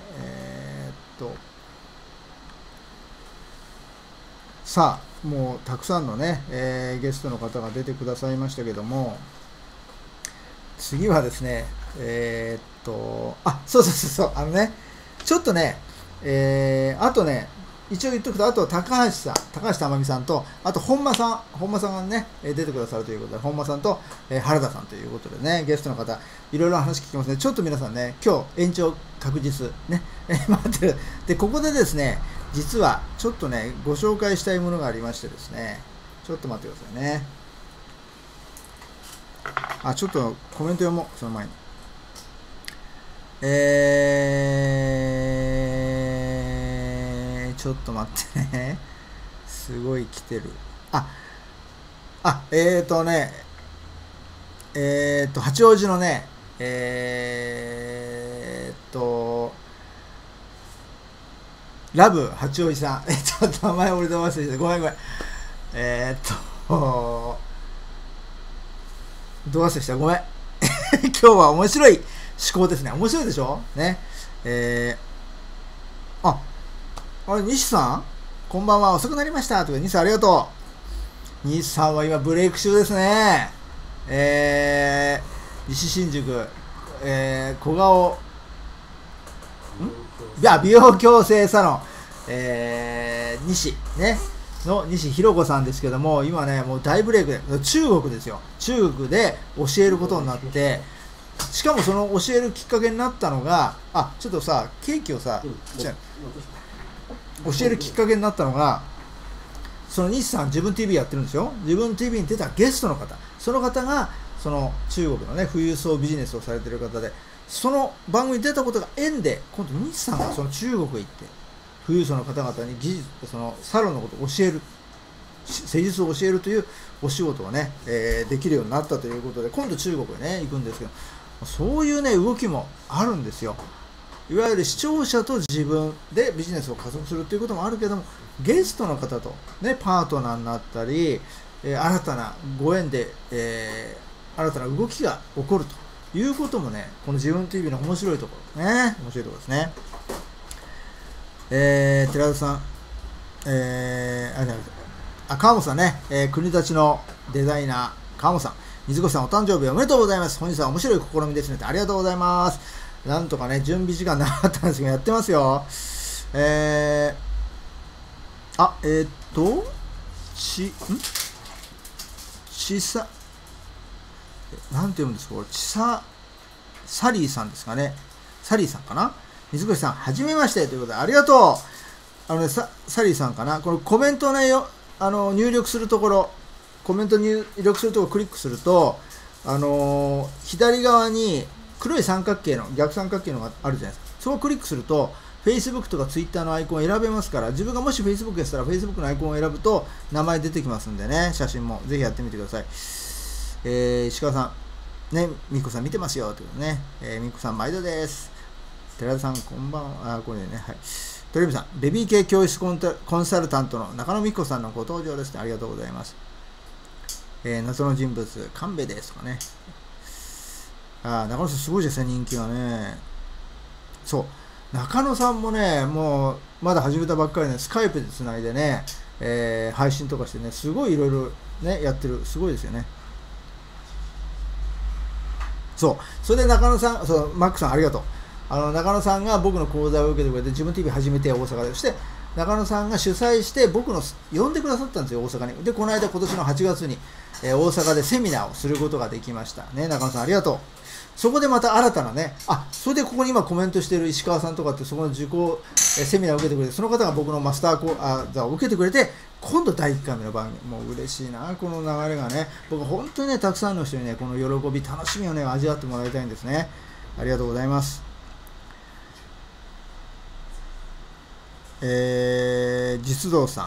さあ、もうたくさんのね、ゲストの方が出てくださいましたけども、次はですね、そう、ちょっとね、あとね、一応言っとくと、あと高橋珠美さんと、あと本間さんがね、出てくださるということで、本間さんと、原田さんということでね、ゲストの方、いろいろ話聞きますね。ちょっと皆さんね、今日、延長確実、ね、待ってる。で、ここでですね、実は、ちょっとね、ご紹介したいものがありましてですね、ちょっと待ってくださいね。あ、ちょっとコメント読もう、その前に。ちょっと待ってね。すごい来てる。八王子のね、ラブ八王子さん。ちょっと名前俺で忘れてた。ごめん。どうせしたごめん。今日は面白い思考ですね。面白いでしょね。西さんこんばんは。遅くなりました。とか、西さんありがとう。西さんは今ブレイク中ですね。西新宿、小顔、美容矯正サロン、西、ね。の西弘子さんですけども、今ね、もう大ブレイクで、中国ですよ。中国で教えることになって、しかもその教えるきっかけになったのが、あ、ちょっとさ、ケーキをさ、教えるきっかけになったのが、その西さん、自分 TV やってるんですよ。自分 TV に出たゲストの方、その方が、その中国のね、富裕層ビジネスをされてる方で、その番組に出たことが縁で、今度西さんがその中国へ行って、富裕層の方々に技術、そのサロンのことを教える、施術を教えるというお仕事をね、できるようになったということで、今度中国へね、行くんですけど、そういうね、動きもあるんですよ。いわゆる視聴者と自分でビジネスを加速するということもあるけども、ゲストの方とね、パートナーになったり、新たなご縁で、新たな動きが起こるということもね、この自分 TV の面白いところですね。面白いところですね。寺田さん、川本さんね、国立のデザイナー、川本さん、水越さん、お誕生日おめでとうございます。本日は面白い試みですね。ありがとうございます。なんとかね、準備時間なかったんですけど、やってますよ。なんて読むんですか、これ、サリーさんですかね。サリーさんかな。水越さん、はじめましてということで、ありがとう。あのね、サリーさんかな、このコメントね、入力するところ、コメント入力するところをクリックすると、左側に黒い三角形の、逆三角形のがあるじゃないですか。そこをクリックすると、Facebook とか Twitter のアイコンを選べますから、自分がもし Facebook やったら Facebook のアイコンを選ぶと、名前出てきますんでね、写真もぜひやってみてください。石川さん、ね、みっこさん見てますよ、ということね、みっこさん、毎度です。寺田さん、こんばんは。これね、はい。鳥海さん、ベビー系教室コンサルタントの中野美子さんのご登場ですね。ありがとうございます。謎の人物、神戸ですとかね。あ、中野さん、すごいですね、人気がね。そう。中野さんもね、もう、まだ始めたばっかりで、ね、スカイプでつないでね、配信とかしてね、すごいいろいろね、やってる。すごいですよね。そう。それで中野さん、そう、マックさん、ありがとう。中野さんが僕の講座を受けてくれて、自分 TV 始めて大阪で、そして中野さんが主催して、僕の呼んでくださったんですよ、大阪に。で、この間、今年の8月に、大阪でセミナーをすることができました。ね、中野さん、ありがとう。そこでまた新たなね、あ、それでここに今コメントしてる石川さんとかって、そこの受講、セミナーを受けてくれて、その方が僕のマスター講座を受けてくれて、今度第1回目の番組、もう嬉しいな、この流れがね、僕、本当にね、たくさんの人にね、この喜び、楽しみをね、味わってもらいたいんですね。ありがとうございます。実動さ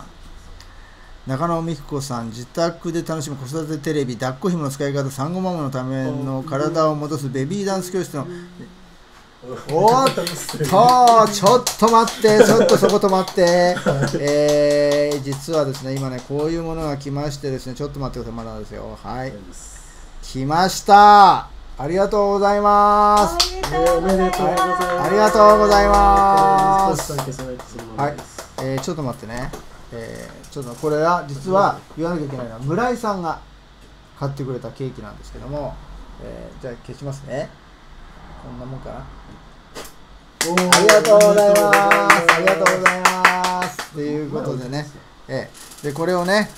ん、中野美紀子さん、自宅で楽しむ子育てテレビ、抱っこひもの使い方、産後ママのための体を戻すベビーダンス教室の、おっと、ちょっと待って、ちょっとそこ止まって、実はですね、今ね、こういうものが来ましてですね、ちょっと待ってください、まだですよ、はい、来ました。ありがとうございます。おめでとうございます。ありがとうございます。はい、ちょっと待ってね。ちょっとこれは実は言わなきゃいけないのは村井さんが買ってくれたケーキなんですけども、じゃあ消しますね。こんなもんかな。ありがとうございます。ありがとうございます。ということでね、でこれをね、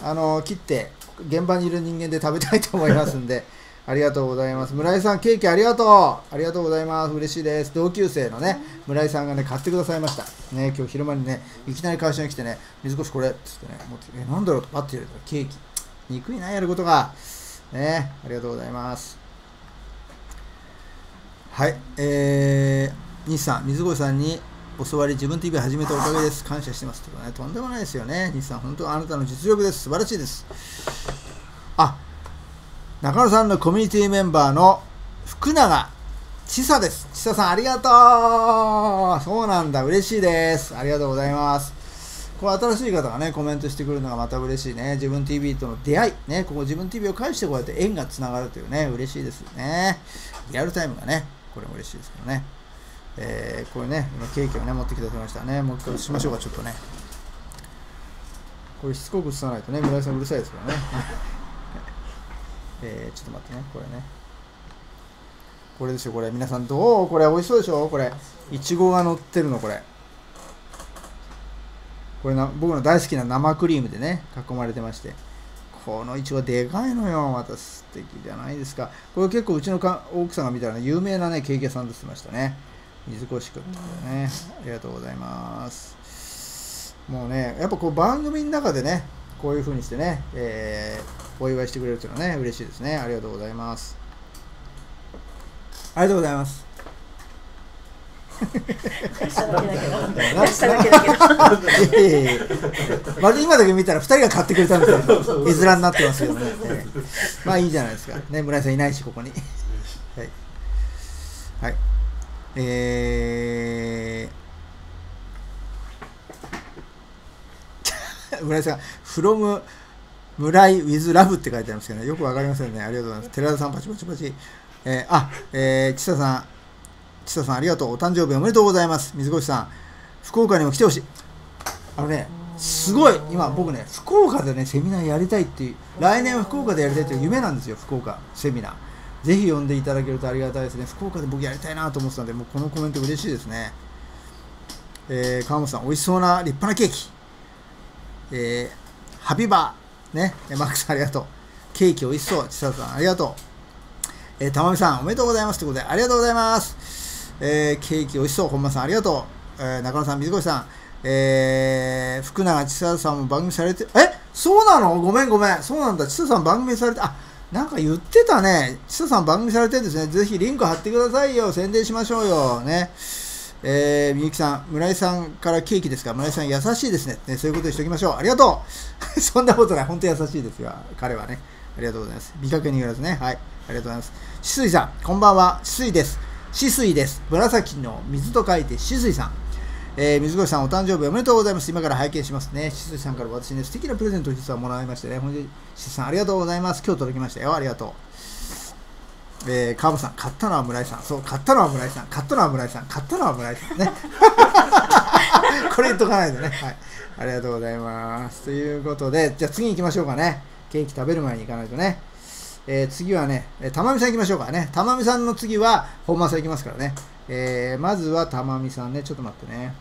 切って現場にいる人間で食べたいと思いますんで。ありがとうございます。村井さん、ケーキありがとう。ありがとうございます。嬉しいです。同級生のね、村井さんがね、買ってくださいました。ね、今日昼間にね、いきなり会社に来てね、水越これっつってね、持って、なんだろうとパッて入れたらケーキ。憎いな、やることが。ね、ありがとうございます。はい、西さん、水越さんに教わり、自分 TV 始めたおかげです。感謝してます。とかね、とんでもないですよね。西さん、本当あなたの実力です。素晴らしいです。あ、中野さんのコミュニティメンバーの福永千佐です。千佐さん、ありがとう。そうなんだ、嬉しいです。ありがとうございます。こう新しい方がね、コメントしてくるのがまた嬉しいね。自分 TV との出会い。ね、ここ自分 TV を介してこうやって縁がつながるというね、嬉しいですよね。リアルタイムがね、これも嬉しいですけどね。これね、今ケーキをね、持ってきてくれましたね。もう一回しましょうか、ちょっとね。これしつこく映さないとね、村井さんうるさいですからね。ちょっと待ってね、これね。これでしょ、これ。皆さん、どうこれ、美味しそうでしょこれ。いちごが乗ってるの、これ。これな、僕の大好きな生クリームでね、囲まれてまして。このイチゴでかいのよ。また素敵じゃないですか。これ結構うちの奥さんが見たら、ね、有名なね、ケーキ屋さんでしてましたね。水越しくってね。ありがとうございます。もうね、やっぱこう番組の中でね、こういう風にしてね、お祝いしてくれるっていうのはね、嬉しいですね。ありがとうございます。ありがとうございます。まず今だけ見たら2人が買ってくれたみたいな絵面になってますけどね。まあいいじゃないですかね。村井さんいないしここにはい、はい、村井さん「from 村井 with love」って書いてありますけどね、よくわかりませんね。ありがとうございます。寺田さんパチパチパチ、千佐さん、千佐さんありがとう。お誕生日おめでとうございます。水越さん、福岡にも来てほしい。あのね、すごい今僕ね、福岡でねセミナーやりたいっていう、来年は福岡でやりたいという夢なんですよ。福岡セミナーぜひ呼んでいただけるとありがたいですね。福岡で僕やりたいなと思ってたんで、もうこのコメント嬉しいですね。川本さん、美味しそうな立派なケーキ、ハビバーね、マックさんありがとう。ケーキ美味しそう。千佐さんありがとう。玉美さんおめでとうございますということで、ありがとうございます。ケーキ美味しそう。本間さんありがとう。中野さん、水越さん、福永千佐さんも番組されて、そうなの？ごめんごめん。そうなんだ。千佐さん番組されて、なんか言ってたね。千佐さん番組されてるんですね。ぜひリンク貼ってくださいよ。宣伝しましょうよ。ね。みゆきさん、村井さんからケーキですか？村井さん優しいですね。ね、そういうことにしておきましょう。ありがとう。そんなことない。本当に優しいですよ。彼はね。ありがとうございます。見かけによらずね。はい。ありがとうございます。しすいさん、こんばんは。しすいです。止水です。紫の水と書いて止水さん。水越さん、お誕生日おめでとうございます。今から拝見しますね。止水さんから私ね、素敵なプレゼントを実はもらいましてね。本日、止水さん、ありがとうございます。今日届きましたよ。ありがとう。川本さん、買ったのは村井さん。そう、買ったのは村井さん。買ったのは村井さん。買ったのは村井さん。ね。これ言っとかないとね。はい。ありがとうございます。ということで、じゃあ次行きましょうかね。ケーキ食べる前に行かないとね。次はね、玉美さん行きましょうかね。玉美さんの次は本間さん行きますからね。まずは玉美さんね、ちょっと待ってね。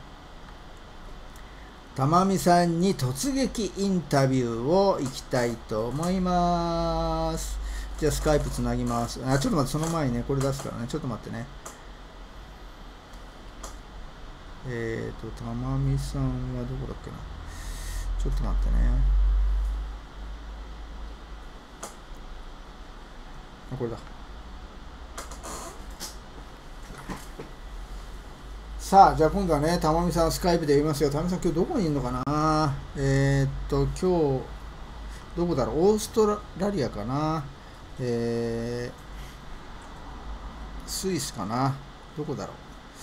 玉美さんに突撃インタビューを行きたいと思います。じゃあスカイプつなぎます。あ、ちょっと待って、その前にね、これ出すからね、ちょっと待ってね。玉美さんはどこだっけな。ちょっと待ってね。これだ。さあ、じゃあ今度はね、玉美さんスカイプで呼びますよ。玉美さん今日どこにいるのかな。今日どこだろう。オーストラリアかな、スイスかな、どこだろう。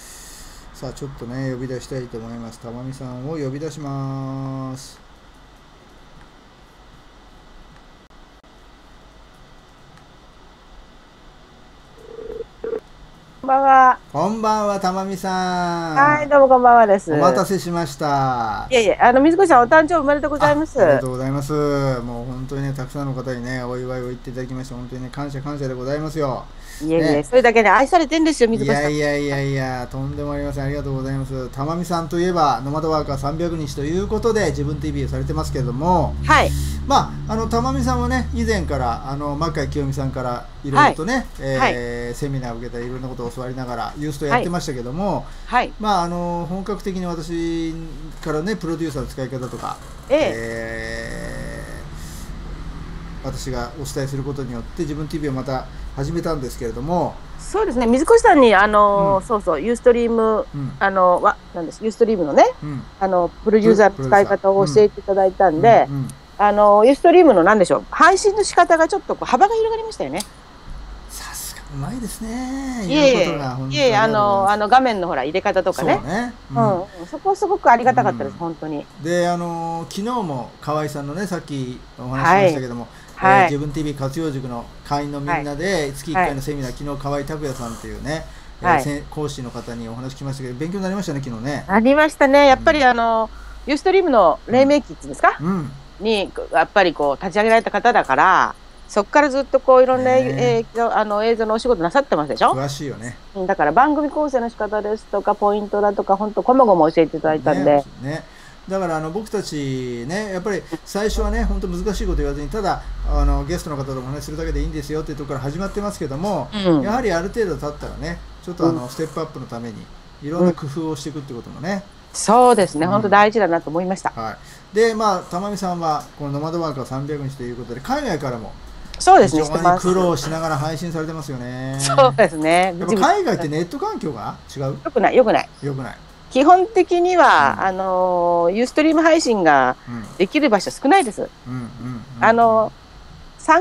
さあちょっとね、呼び出したいと思います。玉美さんを呼び出します。こんばんは。こんばんは、たまみさん。はい、どうもこんばんはです。お待たせしました。いやいや、水越さん、お誕生日おめでとうございます。ありがとうございます。もう本当にね、たくさんの方にね、お祝いを言っていただきまして、本当にね、感謝感謝でございますよ。いやいや、ね、それだけで、ね、愛されてんですよ、水越さん。いやいやいやいや、とんでもありません。ありがとうございます。たまみさんといえば、ノマドワーカー300日ということで、自分 TV をされてますけれども。はい。まあ、たまみさんはね、以前から、真海清美さんから、いろいろとね、セミナーを受けたり、いろんなことを教わりながら、ユーストやってましたけども、はい、まあ、本格的に私からね、プロデューサーの使い方とか、私がお伝えすることによって、自分 TV をまた始めたんですけれども、そうですね、水越さんに、そうそう、ユーストリーム、なんです、ユーストリームのね、プロデューサーの使い方を教えていただいたんで、Ustream の何でしょう、配信の仕方がちょっと幅が広がりましたよね。さすがうまいですね。いえいえ、画面のほら入れ方とかね。そこすごくありがたかったです、本当に。で、昨日も河合さんのね、さっきお話ししましたけども、自分 TV 活用塾の会員のみんなで月1回のセミナー、昨日河合拓也さんっていうね、講師の方にお話聞きましたけど、勉強になりましたね、昨日ね。ありましたね。やっぱりUstream の黎明期っていうんですか。にやっぱりこう立ち上げられた方だから、そこからずっとこういろんな映像のお仕事なさってますでしょ。詳しいよね。だから番組構成の仕方ですとかポイントだとか、本当こまごま教えていただいたんで、ねね、だから僕たちね、やっぱり最初はね、本当難しいこと言わずに、ただゲストの方とお話しするだけでいいんですよっていうところから始まってますけども、やはりある程度経ったらね、ちょっとステップアップのためにいろんな工夫をしていくってこともね。そうですね、本当大事だなと思いました。はい、で、まあ玉美さんはこのノマドワーカー300日ということで、海外からもそうですね、非常に苦労しながら配信されてますよね。そうですね。やっぱ海外ってネット環境が違う。よくない、よくない。よくない。基本的には、Ustream 配信ができる場所少ないです。3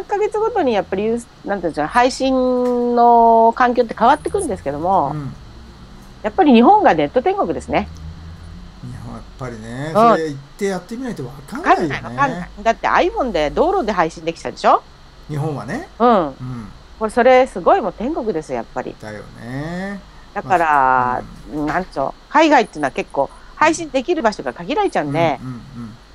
ヶ月ごとにやっぱりなんていうんですか、配信の環境って変わってくるんですけども、やっぱり日本がネット天国ですね。やっぱりね、それ行ってやってみないとわかんないよね。だって iPhone で道路で配信できちゃうでしょ。日本はね。これそれすごいもう天国ですやっぱり。だよね。だからなんちょ海外っていうのは結構配信できる場所が限られちゃうんで。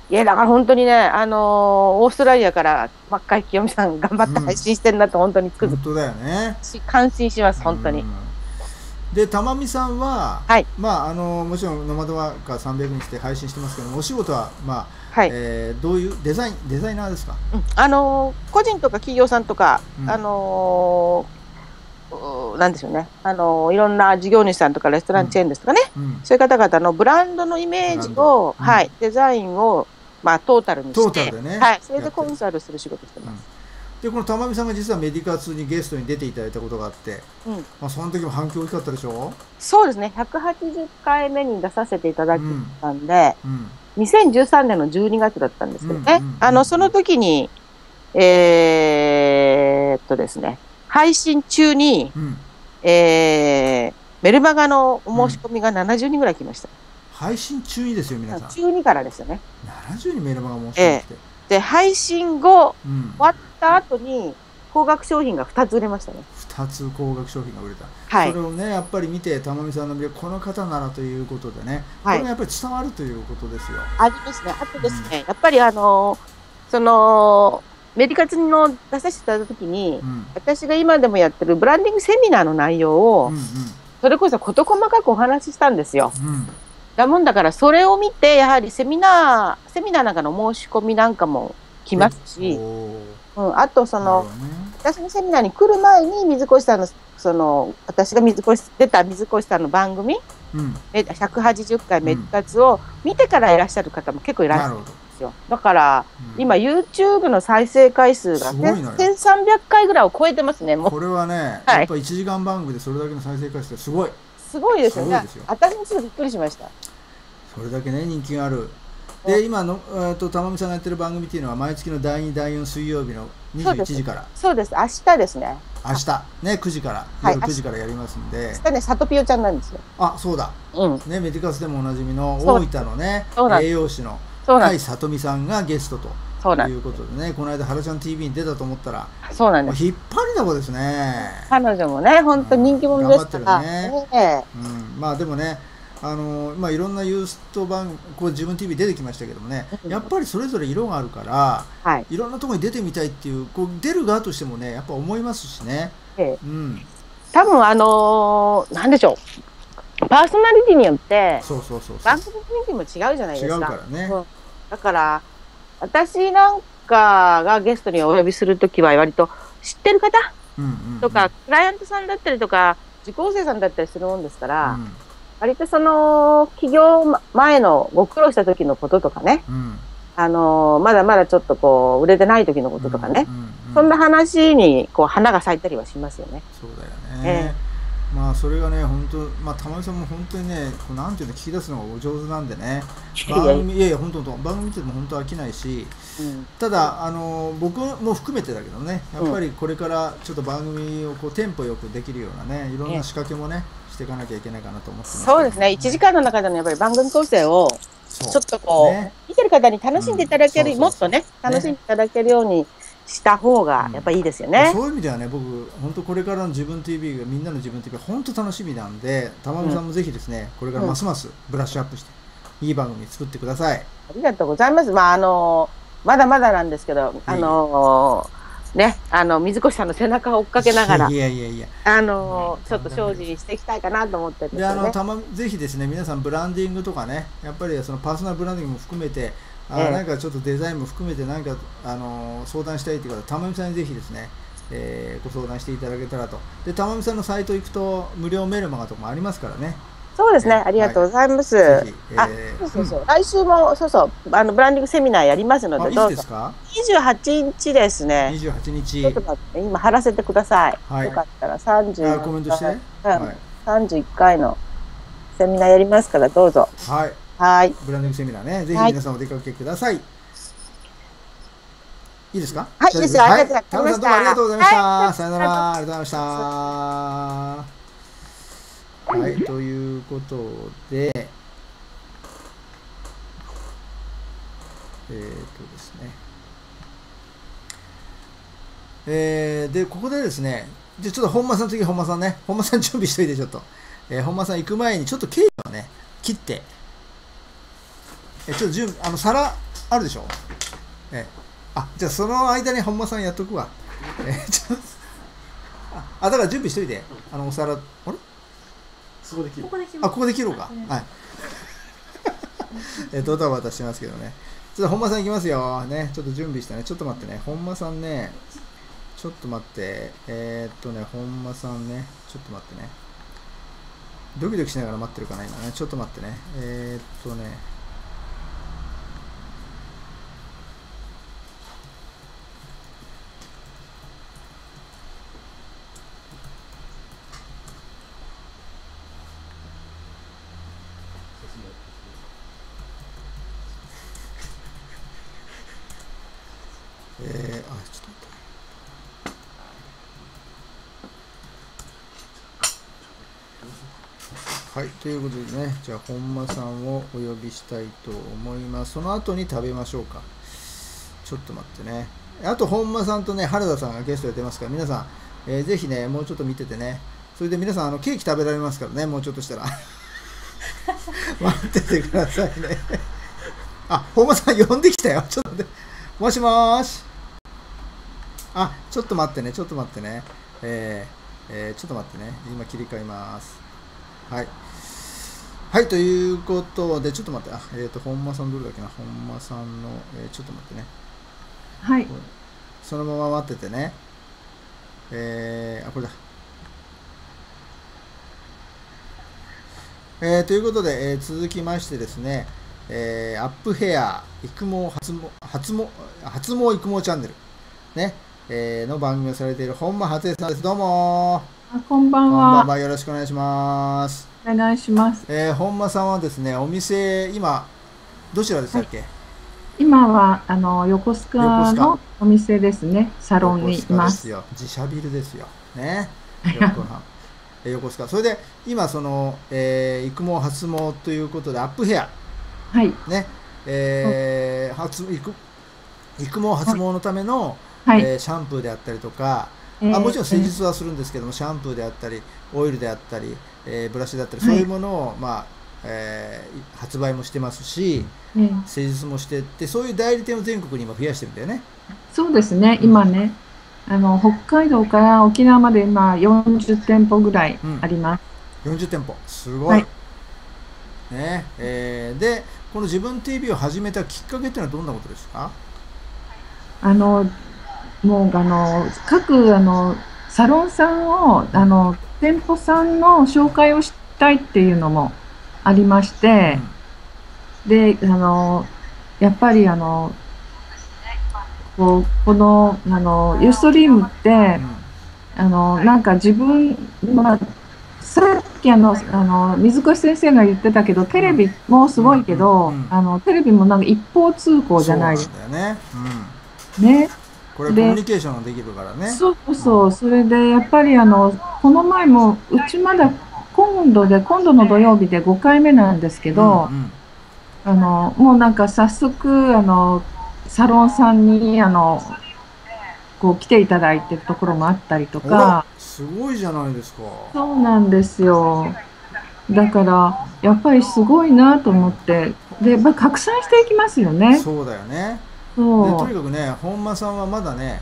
いやだから本当にねオーストラリアから真海清美さん頑張って配信してるなと本当につくづく。本当だよね。感心します本当に。で玉美さんは、まあもちろんノマドワーカー300日で配信してますけども、お仕事はまあどういうデザイナーですか？個人とか企業さんとかなんでしょうね、いろんな事業主さんとかレストランチェーンですとかね、そういう方々のブランドのイメージをデザインをまあトータルにして、それでコンサルする仕事してます。でこの玉美さんが実はメディカツにゲストに出ていただいたことがあって、まあその時も反響大きかったでしょ。そうですね、180回目に出させていただいたんで、2013年の12月だったんですけどね、その時にですね、配信中に、メルマガのお申し込みが70人ぐらい来ました。配信中にですよ皆さん。中2からですよね。70人メルマガ申し込み来て。で配信後終わった後に高額商品が2つ売れましたね。2つ高額商品が売れた、それをねやっぱり見て玉美さんの魅力、この方ならということでね、これがやっぱり伝わるということですよ。ありますね。あとですね、やっぱりそのメディカツの出させていただいた時に、私が今でもやってるブランディングセミナーの内容を、それこそ事細かくお話ししたんですよ。だもんだからそれを見てやはりセミナーなんかの申し込みなんかも来ますし、あとその、私のセミナーに来る前に水越さんの私が出た水越さんの番組、180回メディカツを見てからいらっしゃる方も結構いらっしゃるんですよ。だから、今 YouTube の再生回数が1300回ぐらいを超えてますね。もうこれはね、やっぱ1時間番組でそれだけの再生回数すごい。すごいですよね。私もちょっとびっくりしました。それだけね人気がある。で今の玉美さんがやってる番組っていうのは毎月の第2第4水曜日の21時から。そうです。明日ですね。明日ね9時から夜9時からやりますんで。明日ねさとぴよちゃんなんですよ。あそうだ。ねメディカスでもおなじみの大分のね栄養士の甲斐さとみさんがゲストと。ということでね、この間ハラちゃん TV に出たと思ったら、そうなんです。引っ張りだこですね。彼女もね、本当人気者ですから。まあでもね、まあいろんなユースト版こう自分 TV 出てきましたけどもね、やっぱりそれぞれ色があるから、いろんなところに出てみたいっていうこう出る側としてもね、やっぱ思いますしね。多分なんでしょう、パーソナリティによって、番組雰囲気も違うじゃないですか。違うからね。だから。私なんかがゲストにお呼びするときは割と知ってる方とかクライアントさんだったりとか受講生さんだったりするもんですから、割とその起業前のご苦労した時のこととかね、まだまだちょっとこう売れてない時のこととかね、そんな話にこう花が咲いたりはしますよね。そうだよね。まあそれがね本当、まあ玉美さんも本当にね、なんていうの聞き出すのがお上手なんでね、いやいや本当番組見ても本当飽きないし、ただ僕も含めてだけどね、やっぱりこれからちょっと番組をこうテンポよくできるようなね、いろんな仕掛けもねしていかなきゃいけないかなと思ってます。そうですね。1時間の中でのやっぱり番組構成をちょっとこう見てる方に楽しんでいただける、もっとね楽しんでいただけるように。した方がやっぱいいですよね。そういう意味ではね、僕本当これからの自分 TV がみんなの自分 TV が本当楽しみなんで、玉美さんもぜひですね、これからますますブラッシュアップしていい番組作ってください。ありがとうございます。まあまだまだなんですけど、ね、水越さんの背中を追っかけながら、いやいやいや、ちょっと精進していきたいかなと思ってるんですよね。で、ぜひですね、皆さんブランディングとかね、やっぱりそのパーソナルブランディングも含めて、なんかちょっとデザインも含めて、なんか相談したいという方、たまみさんにぜひですね、ご相談していただけたらと。で、たまみさんのサイト行くと無料メルマガとかもありますからね。そうですね、ありがとうございます。来週もそうそうブランディングセミナーやりますので、どうぞ。28日ですね。28日。ちょっと待って、今貼らせてください。よかったら31回のセミナーやりますからどうぞ。はい。はい。ブランディングセミナーね、ぜひ皆さんお出かけください。いいですか？はい。ですよ。ありがとうございました。ありがとうございました。さよなら。ありがとうございました。はい、ということで、ですね、で、ここでですね、じゃちょっと本間さん、次、本間さんね、本間さん準備しといて、ちょっと、本間さん行く前に、ちょっとケーキをね、切って、ちょっと皿あるでしょ、じゃあ、その間に本間さんやっとくわ。だから準備しといて、お皿、あれここで切ろうか。はい。ドタバタしてますけどね。ちょっと本間さんいきますよ。ね。ちょっと準備したね。ちょっと待ってね。本間さんね。ちょっと待って。本間さんね。ちょっと待ってね。ドキドキしながら待ってるかな、今ね。ちょっと待ってね。はい、ということでね、じゃあ本間さんをお呼びしたいと思います。その後に食べましょうか。ちょっと待ってね。あと本間さんとね、原田さんがゲストやってますから、皆さん、ぜひね、もうちょっと見ててね。それで皆さん、ケーキ食べられますからね、もうちょっとしたら。待っててくださいね。本間さん呼んできたよ。ちょっと待って。もしもーし。ちょっと待ってね、ちょっと待ってね。ちょっと待ってね。今切り替えます。はい、はい、ということで、ちょっと待って、本間さんどれだっけな、本間さんの、ちょっと待ってね、はい、そのまま待っててね、これだ。ということで、続きましてですね、アップヘア育毛初毛育毛チャンネル、ねの番組をされている本間初江さんです。どうもー。こんばんは。こんばんは。よろしくお願いします。お願いします。本間さんはですね、お店、今、どちらでしたっけ？はい、今は、横須賀のお店ですね、サロンにいます。横須賀ですよ。自社ビルですよ。ね。横須賀。それで、今、育毛、発毛ということで、アップヘア。はい。ね。育毛、発毛のための、はいシャンプーであったりとか、もちろん施術はするんですけども、シャンプーであったりオイルであったり、ブラシであったりそういうものを、発売もしてますし、施術もしてって、そういう代理店を全国に今増やしてるんだよね。そうですね、今ね北海道から沖縄まで今40店舗ぐらいあります。40店舗すごい、はい、ねでこの「自分 TV」を始めたきっかけっていうのはどんなことですか？もう各サロンさんを店舗さんの紹介をしたいっていうのもありまして、でやっぱりこのUstreamって、なんか自分、さっき水越先生が言ってたけど、テレビもすごいけど、テレビもなんか一方通行じゃないですかね。これコミュニケーションができるからね。そうそう、それでやっぱりこの前もうちまだ今度の土曜日で5回目なんですけど、もうなんか早速サロンさんにこう来ていただいてるところもあったりとか。すごいじゃないですか。そうなんですよ。だからやっぱりすごいなと思って、で、拡散していきますよね。そうだよね。でとにかくね、本間さんはまだね、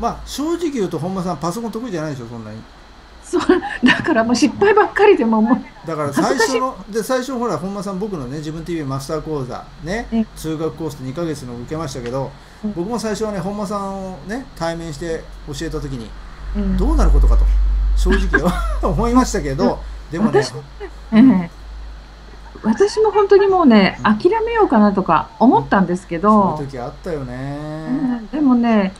まあ正直言うと本間さんパソコン得意じゃないでしょ、そんなに。そうだからもう失敗ばっかりでももうだから最初ほら本間さん、僕のね自分 TV マスター講座ね通学コースで2ヶ月の受けましたけど、僕も最初はね本間さんをね対面して教えた時に、うん、どうなることかと正直思いましたけど、でもね私も本当にもうね、うん、諦めようかなとか思ったんですけど、その時あったよね、うん、でもね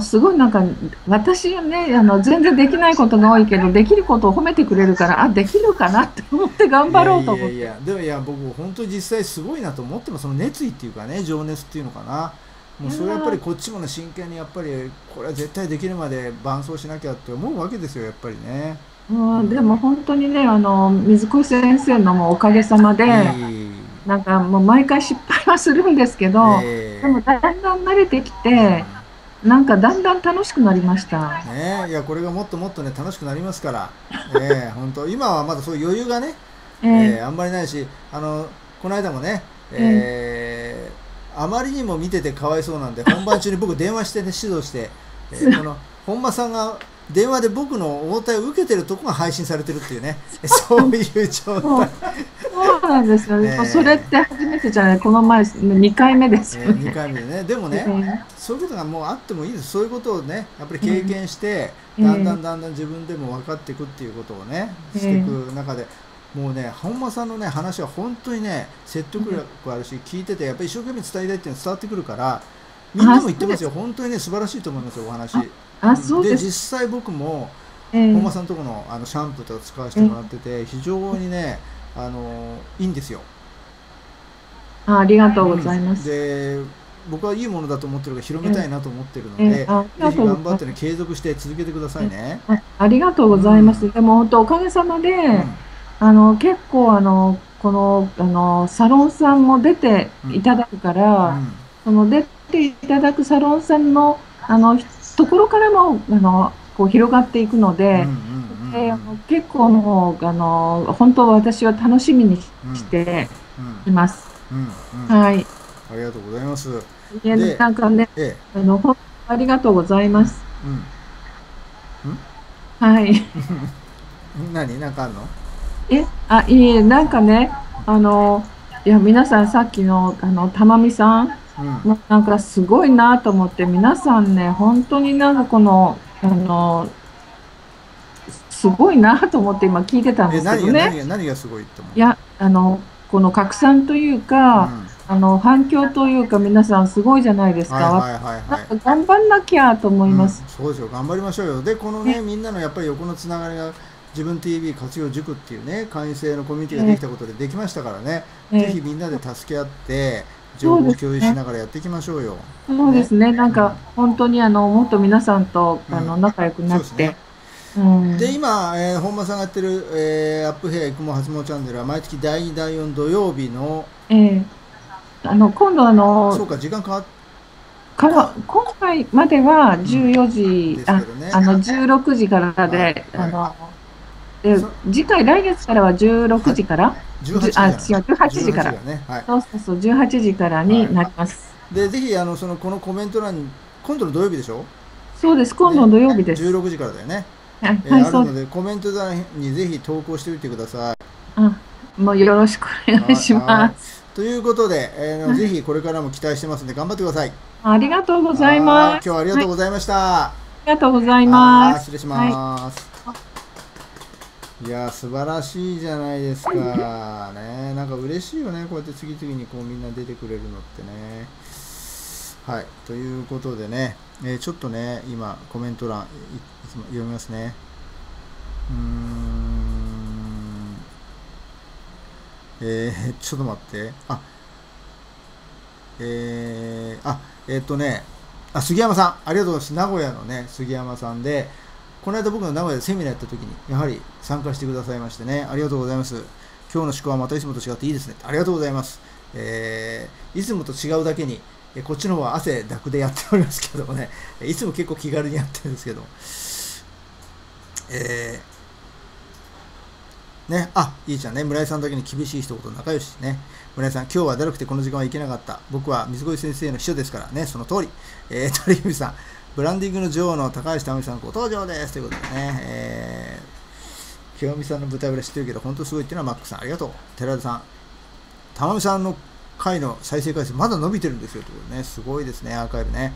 すごいなんか私ね全然できないことが多いけどできることを褒めてくれるから、あできるかなって思って頑張ろうと思って、いやいやいやでもいや僕本当に実際すごいなと思っても、その熱意っていうかね情熱っていうのかな、もうそれはやっぱりこっちもね真剣にやっぱりこれは絶対できるまで伴走しなきゃって思うわけですよやっぱりね。うん、でも本当にね水越先生のもおかげさまで、なんかもう毎回失敗はするんですけど、でもだんだん慣れてきて。なんかだんだん楽しくなりました。ねえ、いやこれがもっともっとね楽しくなりますから。本当今はまだそういう余裕がね、あんまりないし、この間もね、あまりにも見ててかわいそうなんで本番中に僕電話してね指導して、この本間さんが電話で僕の応対を受けてるとこが配信されてるっていうね、そういう状態。そうなんですよね。それって初めてじゃない、この前2回目ですよね。2回目でね。でもね、そういうことがもうあってもいいです。そういうことをね、やっぱり経験して、だんだん自分でも分かっていくっていうことをね、していく中で、もうね、本間さんのね話は本当にね説得力あるし、聞いててやっぱり一生懸命伝えたいっていうの伝わってくるから、みんなも言ってますよ。本当にね素晴らしいと思いますよお話。で実際僕も本間さんのとこのシャンプーとか使わせてもらってて非常にねいいんですよ。ありがとうございます。で僕はいいものだと思ってるから広めたいなと思ってるので、ぜひ頑張ってね継続して続けてくださいね。ありがとうございます。でも本当おかげさまで、結構このサロンさんも出ていただくから、その出ていただくサロンさんのところからもこう広がっていくので、結構もう本当私は楽しみにしています。はい。ありがとうございます。なんかね、本当ありがとうございます。はい。何なんかあるの？いえなんかねいや皆さんさっきの玉美さん。なんかすごいなと思って、皆さんね本当になんかこのすごいなと思って今聞いてたんですけどね。何がすごいと思う？いやこの拡散というか、反響というか、皆さんすごいじゃないですか。頑張んなきゃと思います。そうですよ、頑張りましょうよ。でこのねみんなのやっぱり横のつながりが。自分 TV 活用塾っていうね会員制のコミュニティができたことでできましたからね、ぜひみんなで助け合って情報共有しながらやっていきましょうよ。そうですね、なんか本当にもっと皆さんと仲良くなって、で今本間さんがやってる「アップヘア育毛発毛チャンネル」は毎月第2第4土曜日の今度そうか時間変わってから今回までは14時16時からで、次回来月からは16時から、18時から、そうそうそう18時からになります。でぜひこのコメント欄に今度の土曜日でしょ？そうです、今度の土曜日です。16時からだよね。はい、あるのでコメント欄にぜひ投稿してみてください。あ、もうよろしくお願いします。ということでぜひこれからも期待してますので頑張ってください。ありがとうございます。今日はありがとうございました。ありがとうございます。失礼します。いや素晴らしいじゃないですかね、なんか嬉しいよねこうやって次々にこうみんな出てくれるのってね。はい、ということでね、ちょっとね今コメント欄読みますね。ちょっと待って、杉山さんありがとうございます。名古屋のね杉山さんで、この間僕の名古屋でセミナーやった時にやはり参加してくださいましてね、ありがとうございます。今日の思考はまたいつもと違っていいですね、ありがとうございます。いつもと違うだけにこっちの方は汗だくでやっておりますけどもね、いつも結構気軽にやってるんですけど、ね、あ、いいじゃんね、村井さんだけに厳しい一言、仲良しね。村井さん、今日はだるくてこの時間はいけなかった。僕は水越先生の秘書ですからね、その通り。鳥海さん、ブランディングの女王の高橋民さんご登場ですということでね、清美さんの舞台裏知ってるけど本当すごいっていうのはマックさんありがとう。寺田さん、玉美さんの回の再生回数まだ伸びてるんですよということでね、すごいですねアーカイブね、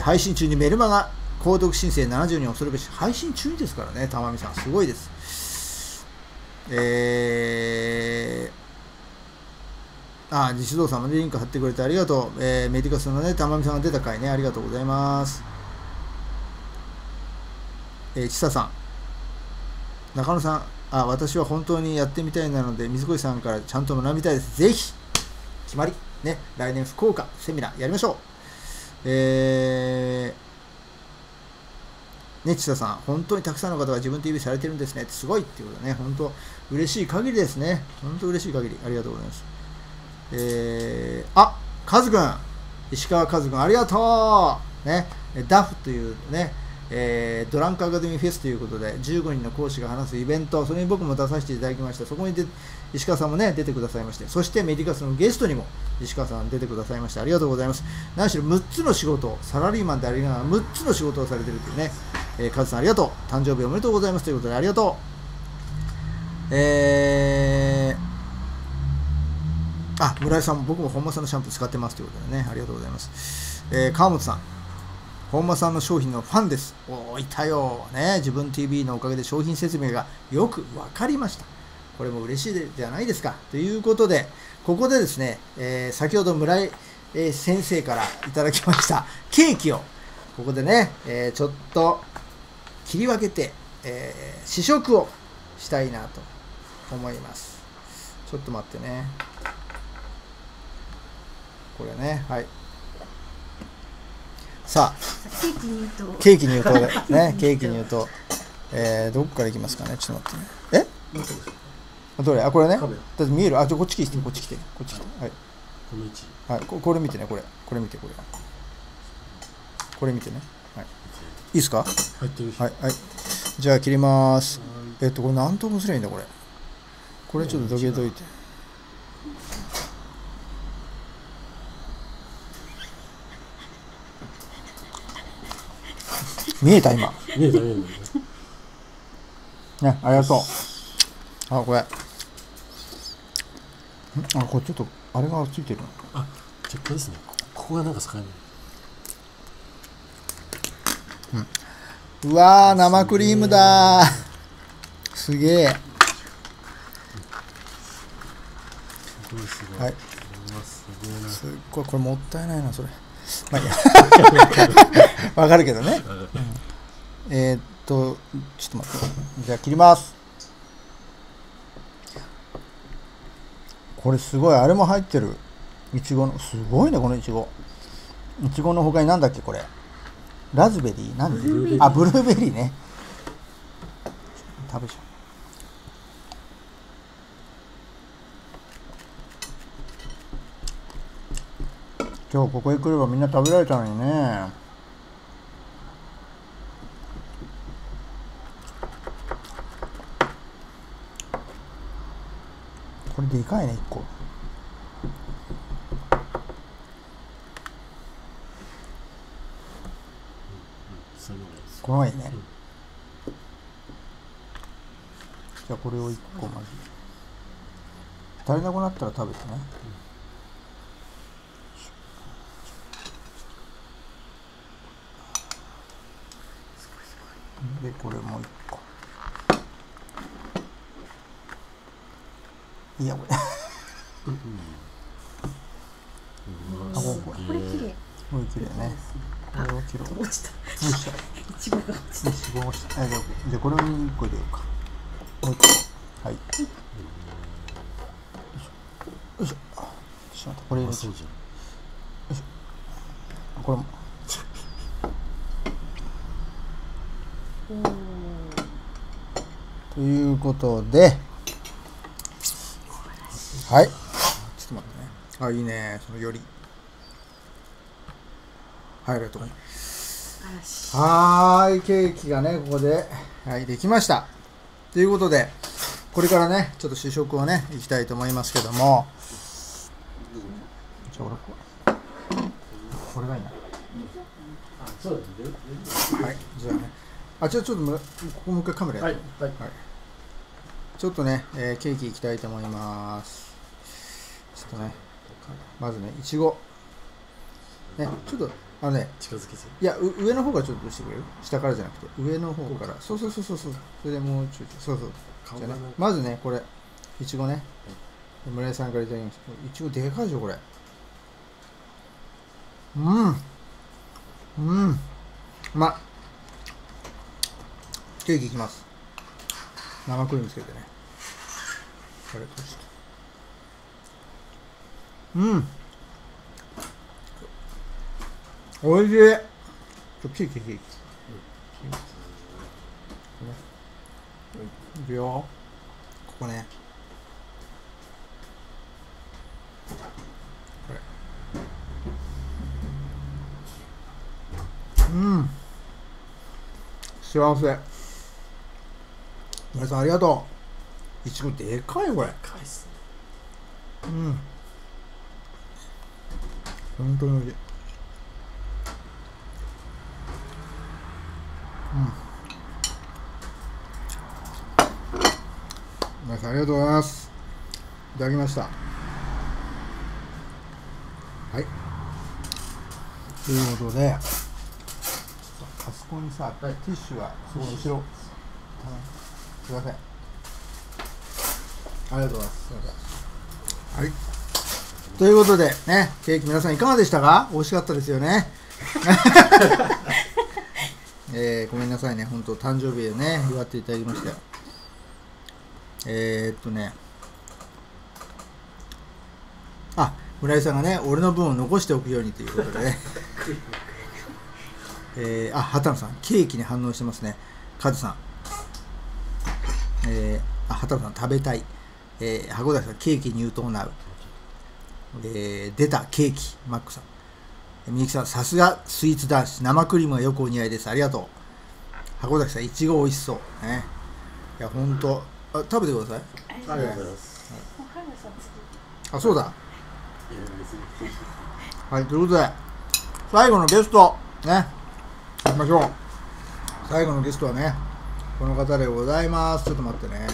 配信中にメルマガ購読申請70人恐るべし、配信中ですからね玉美さんすごいです。あ、西堂さんもリンク貼ってくれてありがとう。メディカスのね、たまみさんが出た回ね、ありがとうございます。ちささん、中野さん、あ、私は本当にやってみたいなので、水越さんからちゃんと学びたいです。ぜひ、決まり、ね、来年福岡セミナーやりましょう。ね、ちささん、本当にたくさんの方が自分 TV されてるんですね。すごいっていうことね、本当、嬉しい限りですね。本当嬉しい限り、ありがとうございます。あ、カズくん、石川カズくんありがとう、ね、ダフというね、ドランクアカデミーフェスということで15人の講師が話すイベント、それに僕も出させていただきました。そこに石川さんもね出てくださいまして、そしてメディカスのゲストにも石川さん出てくださいまして、ありがとうございます。何しろ6つの仕事をサラリーマンでありながら6つの仕事をされているというね、カズさんありがとう、誕生日おめでとうございますということでありがとう。あ、村井さんも僕も本間さんのシャンプー使ってますということでね、ありがとうございます。川本さん、本間さんの商品のファンです。おー、いたよ、ね。自分 TV のおかげで商品説明がよく分かりました。これも嬉しいじゃないですか。ということで、ここでですね、先ほど村井、先生からいただきましたケーキを、ここでね、ちょっと切り分けて、試食をしたいなと思います。ちょっと待ってね。これね、はい。さあ、ケーキ入刀ですね。ケーキ入刀、どこからいきますかね。ちょっと待ってね。え？どれ？あ、これね。だって見える。あ、じゃこっち来て、こっち来て、こっち来て。はい。この位置。はい。これ見てね、これ。これ見て、これ。これ見てね。はい。いいですか？はいはい。じゃあ切ります。これ何等分すればいいんだこれ。これちょっとどけといて。見えた今。ね、ありがとう。あ、これ。あ、これちょっと、あれがついてるの。あ、じゃ、これですね。ここがなんか使えない。うん。うわー、生クリームだー。すげえ。はい。すっごい、これもったいないな、それ。まあいいやわかるけどね。ちょっと待って。じゃあ切ります。これすごい、あれも入ってる。いちごの、すごいね、このいちご。いちごの他になんだっけ、これ。ラズベリー、何？あ、ブルーベリーね。食べちゃう。今日ここへ来ればみんな食べられたのにね。これでかいね、1個。この方がいいね。じゃあこれを1個まず。足りなくなったら食べてね。で、これもう1個。いや、これ。あ、これ綺麗。これ綺麗ね。これを切ろう。落ちた。いちごが落ちた。いちごが落ちた。じゃあ、これを1個入れようか。もう1個。はい。よいしょ。よいしょ。しまった。これ入れて。よいしょ。これも。ということで、はい、ちょっと待ってね。あ、いいね、そのより。はい、ありがとう。はい、ケーキがね、ここで、はい、できました。ということで、これからね、ちょっと試食をね、いきたいと思いますけども。じゃあ、俺これがいいな。そうですね。はい、じゃあね。あ、じゃあちょっとここもう一回カメラやって。はい。はい。ちょっとね、ケーキいきたいと思います。ちょっとね、まずね、いちご。ね、ちょっと、あのね、近づけず。いや、上の方からちょっとしてくれる？下からじゃなくて、上の方から。そうそうそうそう。それでもうちょっと、そうそう。じゃあね、まずね、これ、いちごね。村井さんからいただきました。いちごでかいでしょ、これ。うん。うまっ。ケーキいきます。生クリームつけてね。これ、こうして。おいしい。ケーキ。いくよ。ここね。これ。幸せ。皆さんありがとう。いちごでかいよ、これ。でかいっすね。本当においしい。皆さんありがとうございます。いただきました。はい。ということで、あそこにさ、ティッシュがすごい後ろ。すいません。ありがとうございます。すいません。はい。ということでね、ケーキ皆さんいかがでしたか？美味しかったですよね。ごめんなさいね、本当誕生日でね、祝っていただきましたよ。あ、村井さんがね、俺の分を残しておくようにということでね。あ、畑野さん、ケーキに反応してますね。カズさん。あ、畑野さん、食べたい。箱崎さん、ケーキ入刀なう。出た、ケーキ、マックさん。みゆきさん、さすがスイーツ男子、生クリームがよくお似合いです。ありがとう。箱崎さん、いちごおいしそう。ね、いや、ほんと、あ、食べてください。ありがとうございます。あ、そうだ。はい、ということで、最後のゲスト、ね、行きましょう。最後のゲストはね、この方でございます。ちょっと待ってね。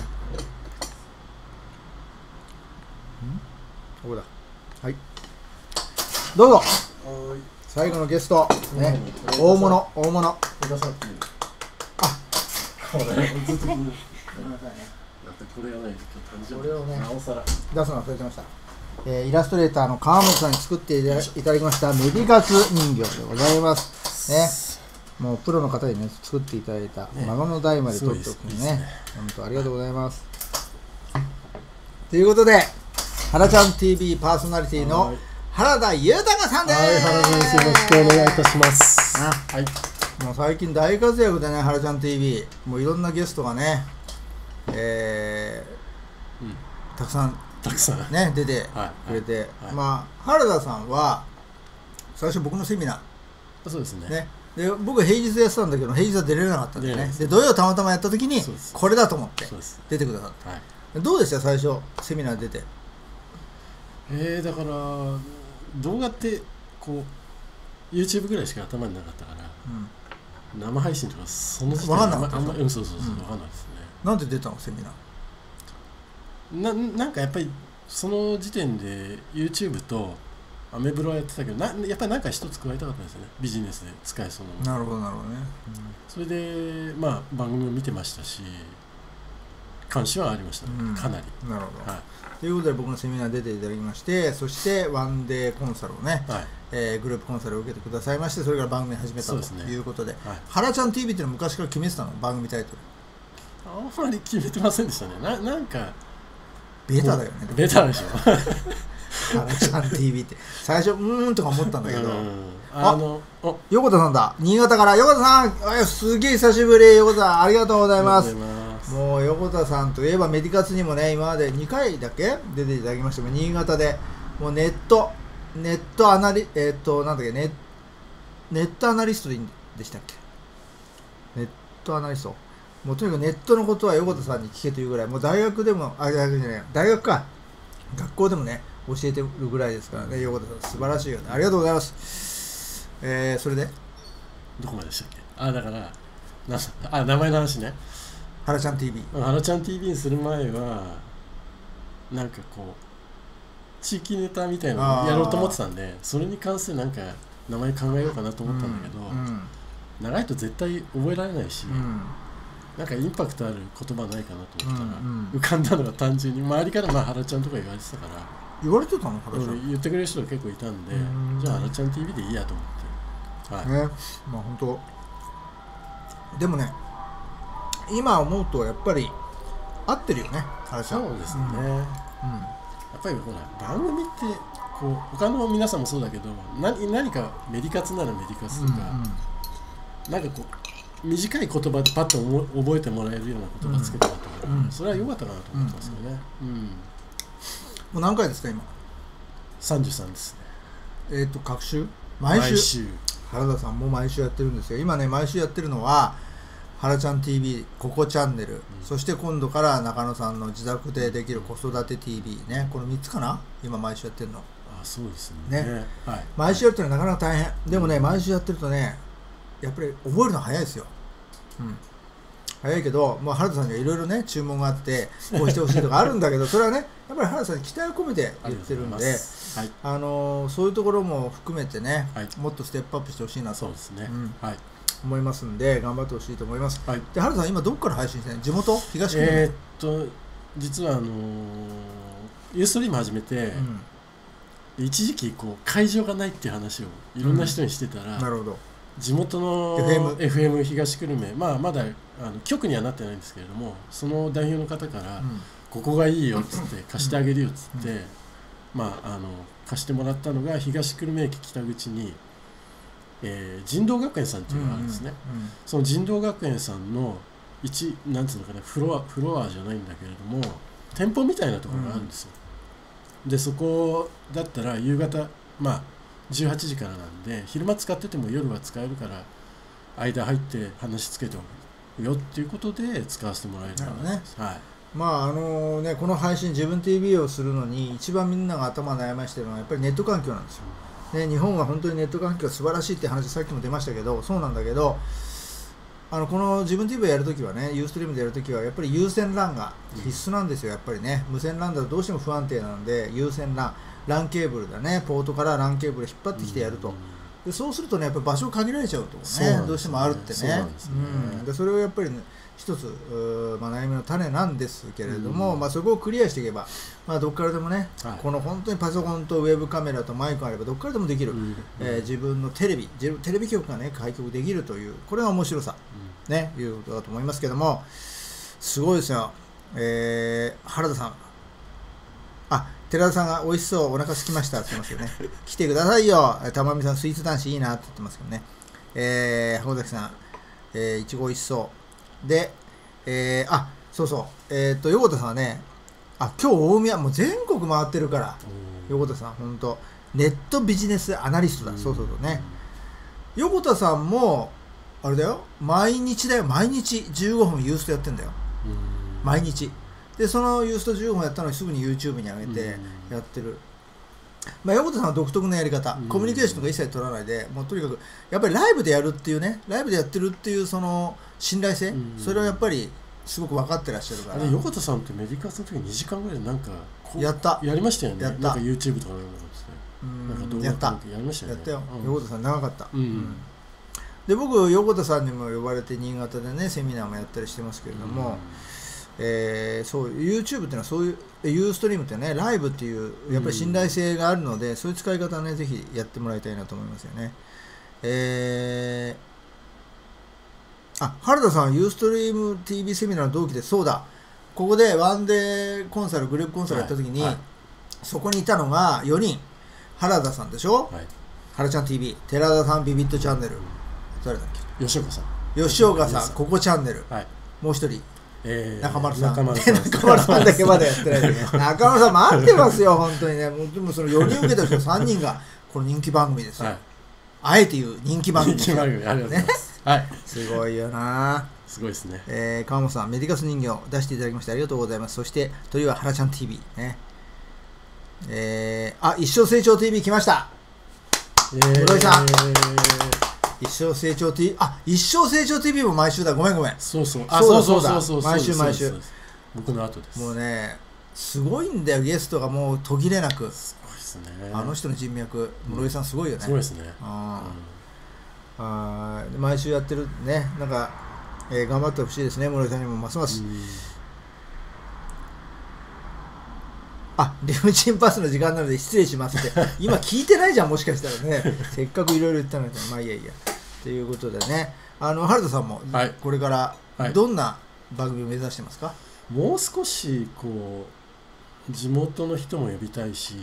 ここだ。はい。どうぞ。最後のゲスト、ね、大物。あ、これ、ずっと。ごめんなさいね。だってこれはね、これをね、出すの忘れてました。イラストレーターの川本さんに作っていただきましたメディガス人形でございます。ね、もうプロの方にね、作っていただいた孫の代まで撮っておくのね、本当ありがとうございます。ということで、原ちゃん TV パーソナリティの原田裕隆さんです。はい、原さんよろしくお願いいたします。はい。もう最近大活躍でね、原ちゃん TV、もういろんなゲストがね、たくさんね出てくれて、まあ原田さんは最初僕のセミナー、そうですね。で僕平日やってたんだけど平日は出れなかったんでね。で土曜たまたまやった時にこれだと思って出てくださった。どうでした最初セミナー出て？だから動画ってこう YouTube ぐらいしか頭になかったから、生配信とかその時点であんまりそう分かんないですね。なんで出たのセミナー？なんかやっぱりその時点で YouTube とアメブロはやってたけどやっぱり何か一つ加えたかったですよね。ビジネスで使えそうな。なるほどなるほどね。それでまあ番組を見てましたし関心はありましたね、かなり。なるほど、はい、ということで僕のセミナー出ていただきまして、そしてワンデーコンサルをね、はい、グループコンサルを受けてくださいまして、それから番組始めたということで、原ちゃん TV っていうのは昔から決めてたの？番組タイトルあんまり決めてませんでしたね。なんかベタだよね。ベタでしょ。原ちゃん TV って最初とか思ったんだけど、横田さんだ、新潟から。横田さんすげえ久しぶり。横田さんありがとうございます。もう横田さんといえばメディカツにもね、今まで2回だけ出ていただきました。新潟でもうネットアナリなんだっけ、ネットアナリストでしたっけ。ネットアナリスト、もうとにかくネットのことは横田さんに聞けというぐらい、もう大学でも、大学か、学校でもね、教えてるぐらいですからね、横田さん、素晴らしいよね。ありがとうございます。それでどこまででしたっけ。あ、だからな、あ、名前の話ね。ハラちゃん TV、 ハラちゃん TV にする前はなんかこう地域ネタみたいなのをやろうと思ってたんで、それに関するなんか名前考えようかなと思ったんだけど、長いと絶対覚えられないし、なんかインパクトある言葉ないかなと思ったら、浮かんだのが単純に周りからまあハラちゃんとか言われてたから、言われてたのハラちゃん言ってくれる人が結構いたんで、じゃあハラちゃん TV でいいやと思って、はい、ね、まあ本当でもね今思うとやっぱり合ってるよねハラちゃん。そうですね、やっぱりほら番組ってこう他の皆さんもそうだけど、何かメディカツならメディカツとか、なんかこう短い言葉でパッと覚えてもらえるような言葉つけたらと思う、それは良かったかなと思ってますよね。もう何回ですか今。33ですね。各週毎週原田さんも毎週やってるんですよ今ね。毎週やってるのはハラちゃん TV、 ココチャンネル、そして今度から中野さんの自宅でできる子育て TV ね、この3つかな今毎週やってるの。あ、そうですね。ね、はい、毎週やってるのはなかなか大変、でもね、毎週やってるとねやっぱり覚えるの早いですよ。早いけど、まあ、原田さんにはいろいろね注文があってこうしてほしいとかあるんだけどそれはねやっぱり原田さんに期待を込めて言ってるんで、そういうところも含めてね、もっとステップアップしてほしいなと。そうですね、はい、思いますんで頑張ってほしいと思います。はい、で、原田さん今どこから配信してるの？地元東区。実はUstream始めて、一時期こう会場がないっていう話をいろんな人にしてたら、なるほど。地元の FM 東久留米、まあまだ局にはなってないんですけれども、その代表の方から、ここがいいよっつって貸してあげるよっつって、まあ貸してもらったのが東久留米駅北口に。人道学園さんっていうのがあるんですね。その人道学園さんのなんつうのかな、フロアじゃないんだけれども店舗みたいなところがあるんですよ。でそこだったら夕方、まあ18時からなんで昼間使ってても夜は使えるから間入って話つけておくよっていうことで使わせてもらえるからね。はい、まあね、この配信自分 TV をするのに一番みんなが頭悩ましてるのはやっぱりネット環境なんですよ。ね、日本は本当にネット環境が素晴らしいって話さっきも出ましたけど、そうなんだけどこの自分 TV をやるときはね、Ustream でやるときはやっぱり有線 LAN が必須なんですよ。やっぱりね、無線 LAN だとどうしても不安定なので有線 LAN ケーブルだね、ポートから LAN ケーブル引っ張ってきてやると。でそうするとねやっぱ場所限られちゃうとね、どうしてもあるってね。でそれをやっぱり、ね、一つ、悩みの種なんですけれども、まあそこをクリアしていけば、まあ、どこからでもね、この本当にパソコンとウェブカメラとマイクがあればどこからでもできる、自分のテレビ局がね開局できるという、これが面白さ、ね、いうことだと思いますけども、すごいですよ、原田さん、あ、寺田さんが美味しそう、お腹すきましたって言ってますよね。来てくださいよ、玉美さんスイーツ男子いいなって言ってますけどね。本崎さん、いちご美味しそうで、あ、そうそう、横田さんはね、あ、今日大宮、もう全国回ってるから、横田さん、本当、ネットビジネスアナリストだ、そうそうそうね。横田さんも、あれだよ、毎日だよ、毎日15分ユーストやってんだよ、毎日。で、そのユースト15分やったのにすぐに YouTube に上げてやってる。まあ横田さんは独特なやり方、コミュニケーションとか一切取らないで、もうとにかくやっぱりライブでやるっていうね、ライブでやってるっていうその信頼性、それはやっぱりすごく分かってらっしゃるから。横田さんってメディカツの時2時間ぐらいなんかやりましたよね。なんか YouTube とかやりましたよね。やったよ、横田さん長かった。で僕横田さんにも呼ばれて新潟でねセミナーもやったりしてますけれども、そう YouTube っていうのはそういうUstream ってねライブっていうやっぱり信頼性があるので、そういう使い方はねぜひやってもらいたいなと思いますよね。あ、原田さんは Ustream TV セミナーの同期で、そうだ、ここでワンデーコンサルグループコンサルやった時に、そこにいたのが4人。原田さんでしょ、原ちゃん TV、 寺田さんビビットチャンネル、誰だっけ、吉岡さん、吉岡さん、ここチャンネル、もう一人中丸さん、中丸さんだけまだやってないで、中丸さん待ってますよ本当にね。もうでもその4人受けた人3人がこの人気番組ですよ。あえて言う人気番組ですね。すごいよな、すごいですね。川本さん、メディカス人形出していただきましてありがとうございます。そしてとりわはらちゃん TV ね、あ、一生成長 TV 来ました、室井さん。生成長 TV、 あ、一生成長 TV も毎週だ。ごめんごめん。そうそう。あ、そうそうそうそう。毎週毎週。僕の後です。もうね、すごいんだよ、ゲストがもう途切れなく。すごいですね。あの人の人脈、室井さんすごいよね。すごいですね。ああ、毎週やってるね、なんか頑張ってほしいですね、室井さんにもますます。あ、リムチンパスの時間なので失礼しますって今聞いてないじゃん、もしかしたらねせっかくいろいろ言ったのに、まあいやいやということでね、原田さんもこれからどんな番組を目指してますか？はいはい、もう少しこう地元の人も呼びたいし、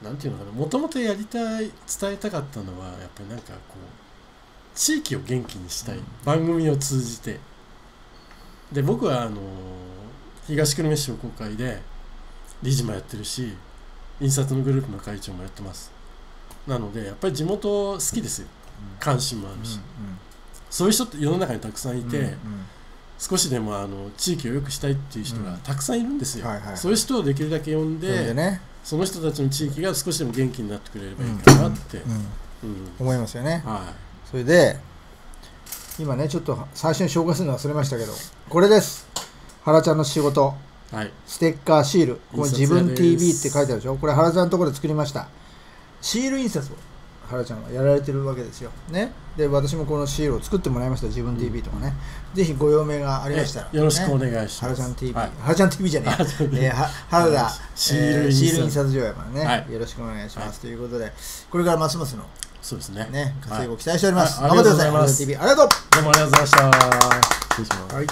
うん、なんていうのかな、もともとやりたい、伝えたかったのはやっぱりなんかこう地域を元気にしたい、うん、番組を通じて。で、僕は東久留米市商工会で理事もやってるし、印刷のグループの会長もやってます。なのでやっぱり地元好きですよ、うん、関心もあるし、うんうん、そういう人って世の中にたくさんいて、うんうん、少しでも地域を良くしたいっていう人がたくさんいるんですよ。そういう人をできるだけ呼んで、ね、その人たちの地域が少しでも元気になってくれればいいかなって思いますよね。はい、それで今ね、ちょっと最初に紹介するの忘れましたけど、これです、原ちゃんの仕事。はい、ステッカー、シール、この自分 TV って書いてあるでしょ、これ、原ちゃんのところで作りました、シール印刷を原ちゃんはやられてるわけですよ、ね、で私もこのシールを作ってもらいました、自分 TV とかね、うん、ぜひご用命がありましたら、ね、よろしくお願いします。原ちゃん TV、はい、原ちゃん TV じゃねえ、原田シール印刷所やからね、はい、よろしくお願いします、はい、ということで、これからますますの、そうですね、ね、活躍を期待しております。頑張ってください、原田 TV、ありがとう。どうもありがとうございました。失礼します。はい、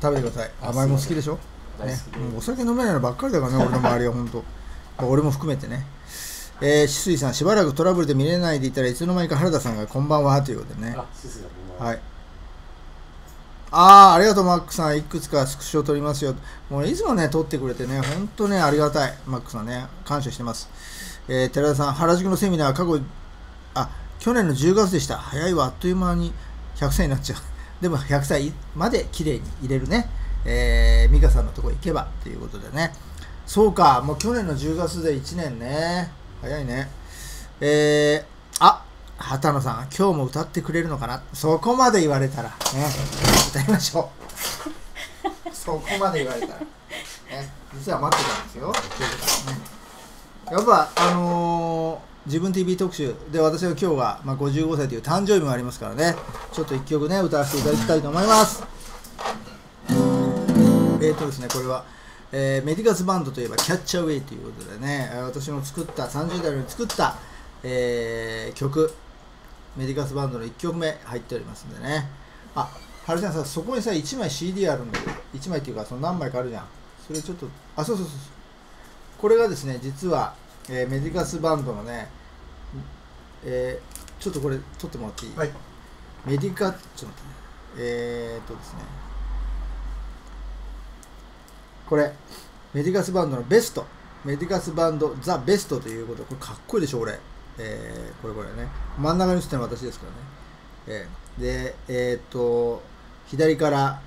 食べてください。甘いも好きでしょ。ね、お酒飲めないのばっかりだからね、俺の周りは本当。俺も含めてね。しすいさん、しばらくトラブルで見れないでいたらいつの間にか原田さんがこんばんはということでね。はい。ああ、ありがとうマックさん、いくつかスクショ撮りますよ。もういつもね撮ってくれてね、本当ねありがたい、マックさんね、感謝してます。寺田さん、原宿のセミナー過去、あ、去年の10月でした。早いわ、あっという間に100歳になっちゃう。でも100歳まで綺麗に入れるね、美香さんのとこ行けばということでね。そうか、もう去年の10月で1年ね、早いね。あ、畑野さん、今日も歌ってくれるのかな、そこまで言われたら、ね、歌いましょうそこまで言われたら、ね、実は待ってたんですよ、ね、やっぱ自分 TV 特集で私は今日が、まあ、55歳という誕生日もありますからね、ちょっと1曲ね歌わせていただきたいと思います。ですね、これは、メディカスバンドといえば「キャッチャーウェイ」ということでね、私の作った30代に作った、曲、メディカスバンドの1曲目入っておりますんでね。あ、はるちゃんさ、そこにさ1枚 CD あるんだけど、1枚っていうかその何枚かあるじゃん、それちょっと、あ、そうそうそうそう、これがですね実はメディカスバンドのね、ちょっとこれ撮ってもらっていい？はい、メディカ、ちょっと待ってね、ですね、これメディカスバンドのベスト、メディカスバンドザ・ベストということ、これかっこいいでしょ俺、これね、真ん中に映ってるのは私ですからね、で左から、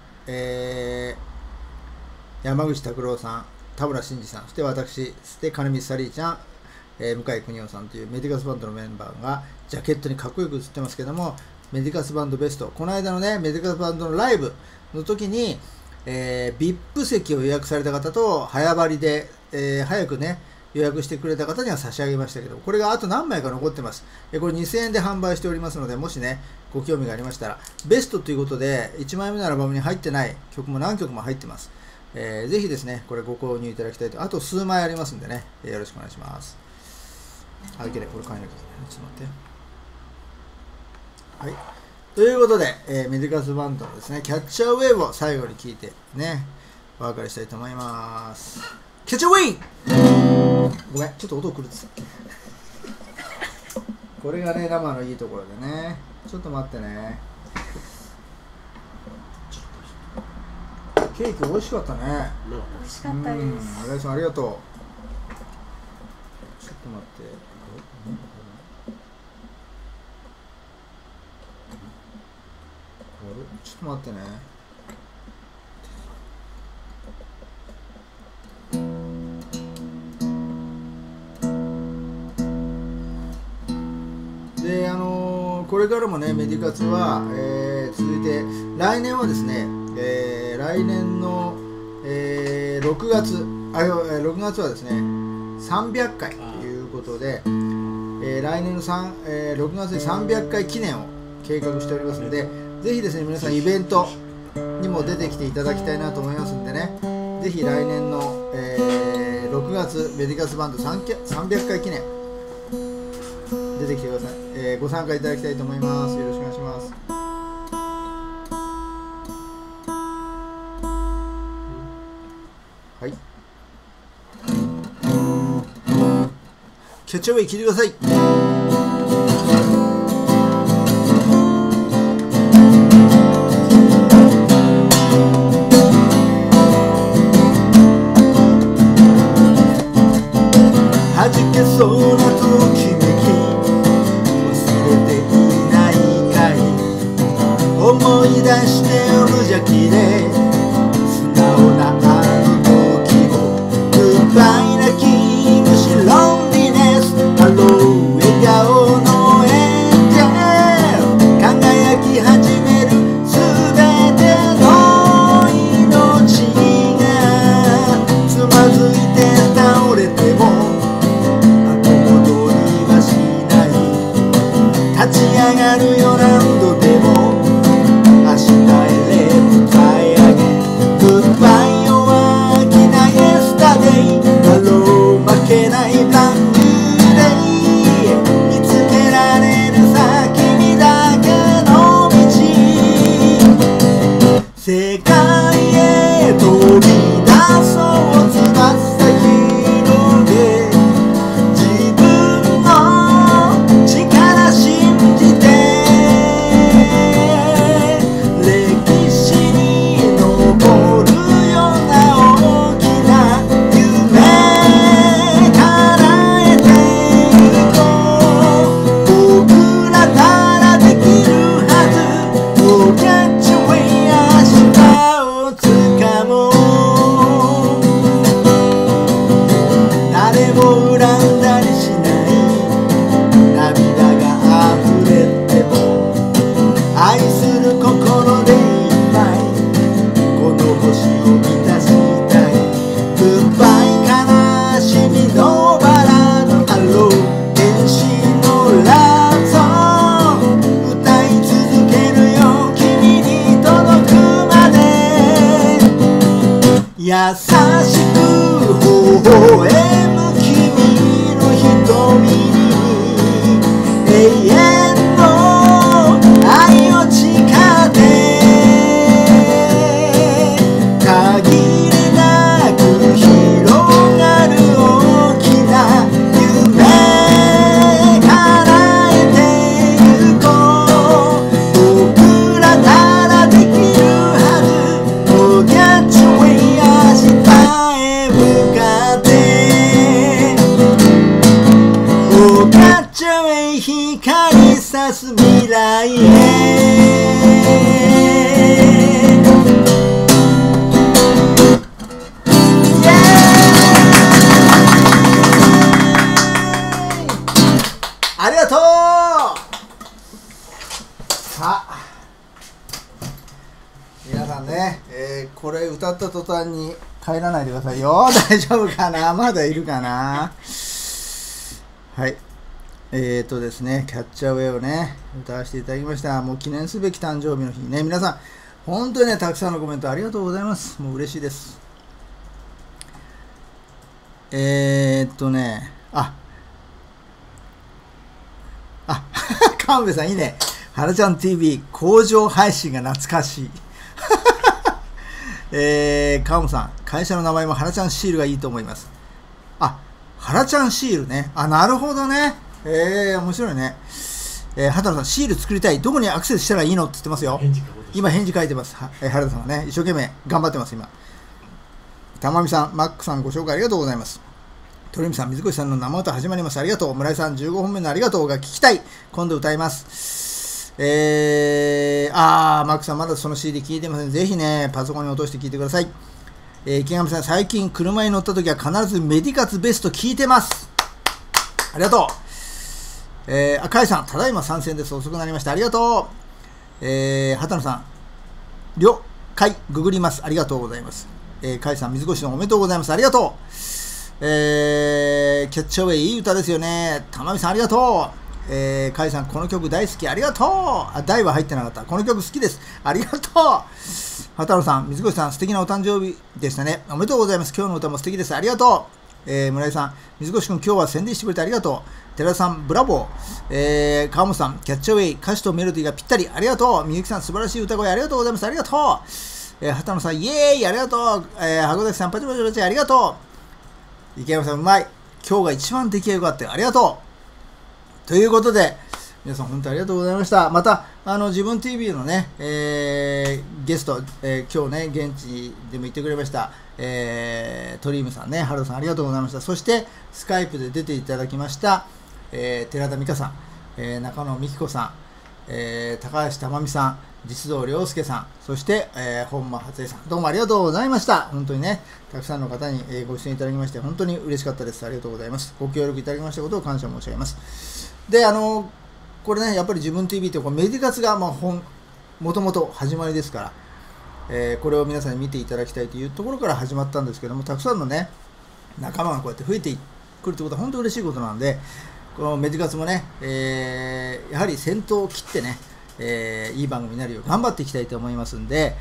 山口拓郎さん、田村真二さん、そして私、そして金光サリーちゃん、向井邦夫さんというメディカスバンドのメンバーがジャケットにかっこよく写ってますけども、メディカスバンドベスト、この間のねメディカスバンドのライブの時に、VIP 席を予約された方と早張りで、早くね予約してくれた方には差し上げましたけど、これがあと何枚か残ってます。これ2000円で販売しておりますので、もしねご興味がありましたら、ベストということで1枚目のアルバムに入ってない曲も何曲も入ってます。ぜひですね、これご購入いただきたいと、あと数枚ありますんでね、よろしくお願いします。あ、いけない、これ買えなきゃいけない。ちょっと待って。はい。ということで、メディカスバンドのですね、キャッチャーウェイを最後に聞いてね、お別れしたいと思います。キャッチャーウェイごめん、ちょっと音を狂ってた。これがね、生のいいところでね、ちょっと待ってね。ケーキ美味しかったね。美味しかったです。村井さんありがとう。ちょっと待って。ちょっと待ってね。でこれからもねメディ活は、続いて来年はですね、来年の、6月はですね300回ということで、来年の6月で300回記念を計画しておりますので、ぜひですね皆さんイベントにも出てきていただきたいなと思いますんでね、ぜひ来年の、6月メディカスバンド300回記念出てきてください、ご参加いただきたいと思います。よろしくお願いします。はい、キャッチアウェイ聞いてください。大丈夫かな、まだいるかな。はい、ですね、キャッチアウェイをね歌わせていただきました。もう記念すべき誕生日の日ね、皆さん本当にねたくさんのコメントありがとうございます。もう嬉しいです。神戸さんいいね。はらちゃん TV 工場配信が懐かしい。カモさん、会社の名前もハラちゃんシールがいいと思います。あ、ハラちゃんシールね。あ、なるほどね。面白いね。畑野さん、シール作りたい。どこにアクセスしたらいいのって言ってますよ。今、返事書いてます。原田さんはね、一生懸命頑張ってます、今。玉美さん、マックさん、ご紹介ありがとうございます。鳥海さん、水越さんの生歌始まります。ありがとう。村井さん、15本目のありがとうが聞きたい。今度歌います。マークさんまだその CD 聞いてません。ぜひね、パソコンに落として聞いてください。池上さん、最近車に乗ったときは必ずメディカツベスト聞いてます。ありがとう。赤井さん、ただいま参戦です。遅くなりました。ありがとう。畑野さん、了解、ググります。ありがとうございます。甲斐さん、水越しのおめでとうございます。ありがとう。キャッチアウェイ、いい歌ですよね。田波さん、ありがとう。甲斐さん、この曲大好き。ありがとう。あ、大は入ってなかった。この曲好きです。ありがとう。畑野さん、水越さん、素敵なお誕生日でしたね。おめでとうございます。今日の歌も素敵です。ありがとう。村井さん、水越くん、今日は宣伝してくれてありがとう。寺田さん、ブラボー。川本さん、キャッチアウェイ、歌詞とメロディーがぴったり、ありがとう。みゆきさん、素晴らしい歌声、ありがとうございます。ありがとう。畑野さん、イエーイ、ありがとう。箱崎さん、パチパチパチ、ありがとう。池山さん、うまい。今日が一番出来が良かったよ。ありがとう。ということで、皆さん、本当にありがとうございました。また、自分 TV のね、ゲスト、今日ね、現地でも行ってくれました、トリームさんね、原田さん、ありがとうございました。そして、スカイプで出ていただきました、寺田美香さん、中野美紀子さん、高橋珠美さん、実堂良介さん、そして、本間初江さん、どうもありがとうございました。本当にね、たくさんの方にご出演いただきまして、本当に嬉しかったです。ありがとうございます。ご協力いただきましたことを感謝申し上げます。で、これね、やっぱり自分 TV ってこうメディ活がもともと始まりですから、これを皆さんに見ていただきたいというところから始まったんですけども、たくさんのね、仲間がこうやって増えてくるということは本当に嬉しいことなんで、このメディ活もね、やはり先頭を切ってね、いい番組になるよう頑張っていきたいと思いますんで、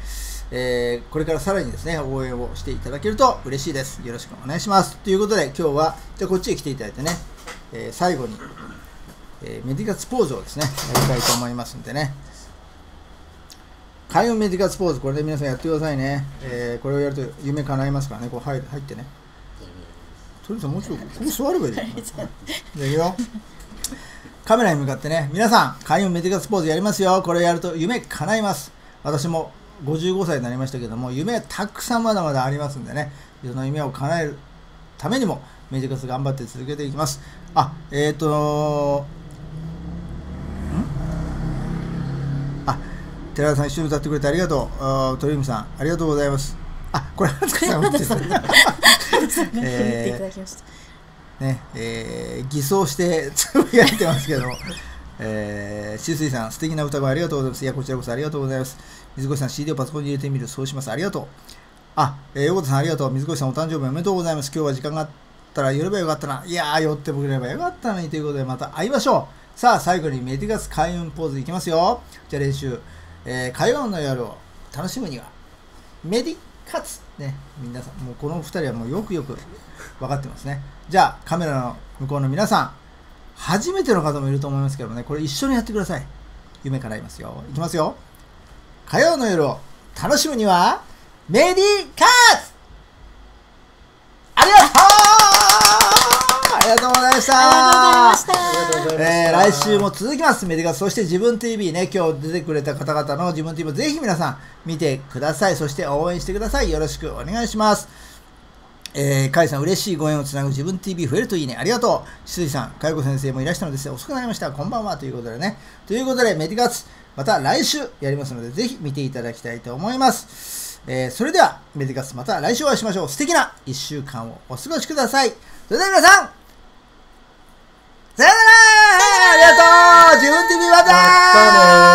これからさらにですね、応援をしていただけると嬉しいです。よろしくお願いします。ということで、今日は、じゃあこっちへ来ていただいてね、最後に、メディ活ポーズをですね、やりたいと思いますんでね。開運メディ活ポーズ、これで皆さんやってくださいね。これをやると夢叶いますからね、こう入ってね。鳥さん、もうちょっとここ座ればいいじゃん。じゃあいいよ。カメラに向かってね、皆さん、開運メディ活ポーズやりますよ。これをやると夢叶います。私も55歳になりましたけども、夢はたくさんまだまだありますんでね、その夢を叶えるためにも、メディ活頑張って続けていきます。あ、寺田さん、一緒に歌ってくれてありがとう。鳥海さん、ありがとうございます。あ、これ、はずかさんですね。偽装してつぶやいてますけど、しゅうすいさん、素敵な歌声ありがとうございます。いや、こちらこそありがとうございます。水越さん、CD をパソコンに入れてみる。そうします。ありがとう。あ、横田さん、ありがとう。水越さん、お誕生日おめでとうございます。今日は時間があったら寄ればよかったな。いやー、寄ってくれればよかったのに。ということで、また会いましょう。さあ、最後にメディ活開運ポーズいきますよ。じゃあ練習。開運の夜を楽しむには、メディ活ね、皆さん、もうこの2人はもうよくよく分かってますね。じゃあ、カメラの向こうの皆さん、初めての方もいると思いますけどもね、これ一緒にやってください。夢叶いますよ。いきますよ。火曜の夜を楽しむには、メディ活！ありがとう！ありがとうございました。来週も続きます。メディ活、そして自分 TV ね、今日出てくれた方々の自分 TV もぜひ皆さん見てください。そして応援してください。よろしくお願いします。かいさん、嬉しいご縁をつなぐ自分 TV 増えるといいね。ありがとう。しすいさん、かいこ先生もいらしたのですが、遅くなりました。こんばんは。ということでね。ということで、メディ活、また来週やりますので、ぜひ見ていただきたいと思います。それでは、メディ活、また来週お会いしましょう。素敵な1週間をお過ごしください。それでは皆さん、さよなら！ありがとう！自分TVまたー！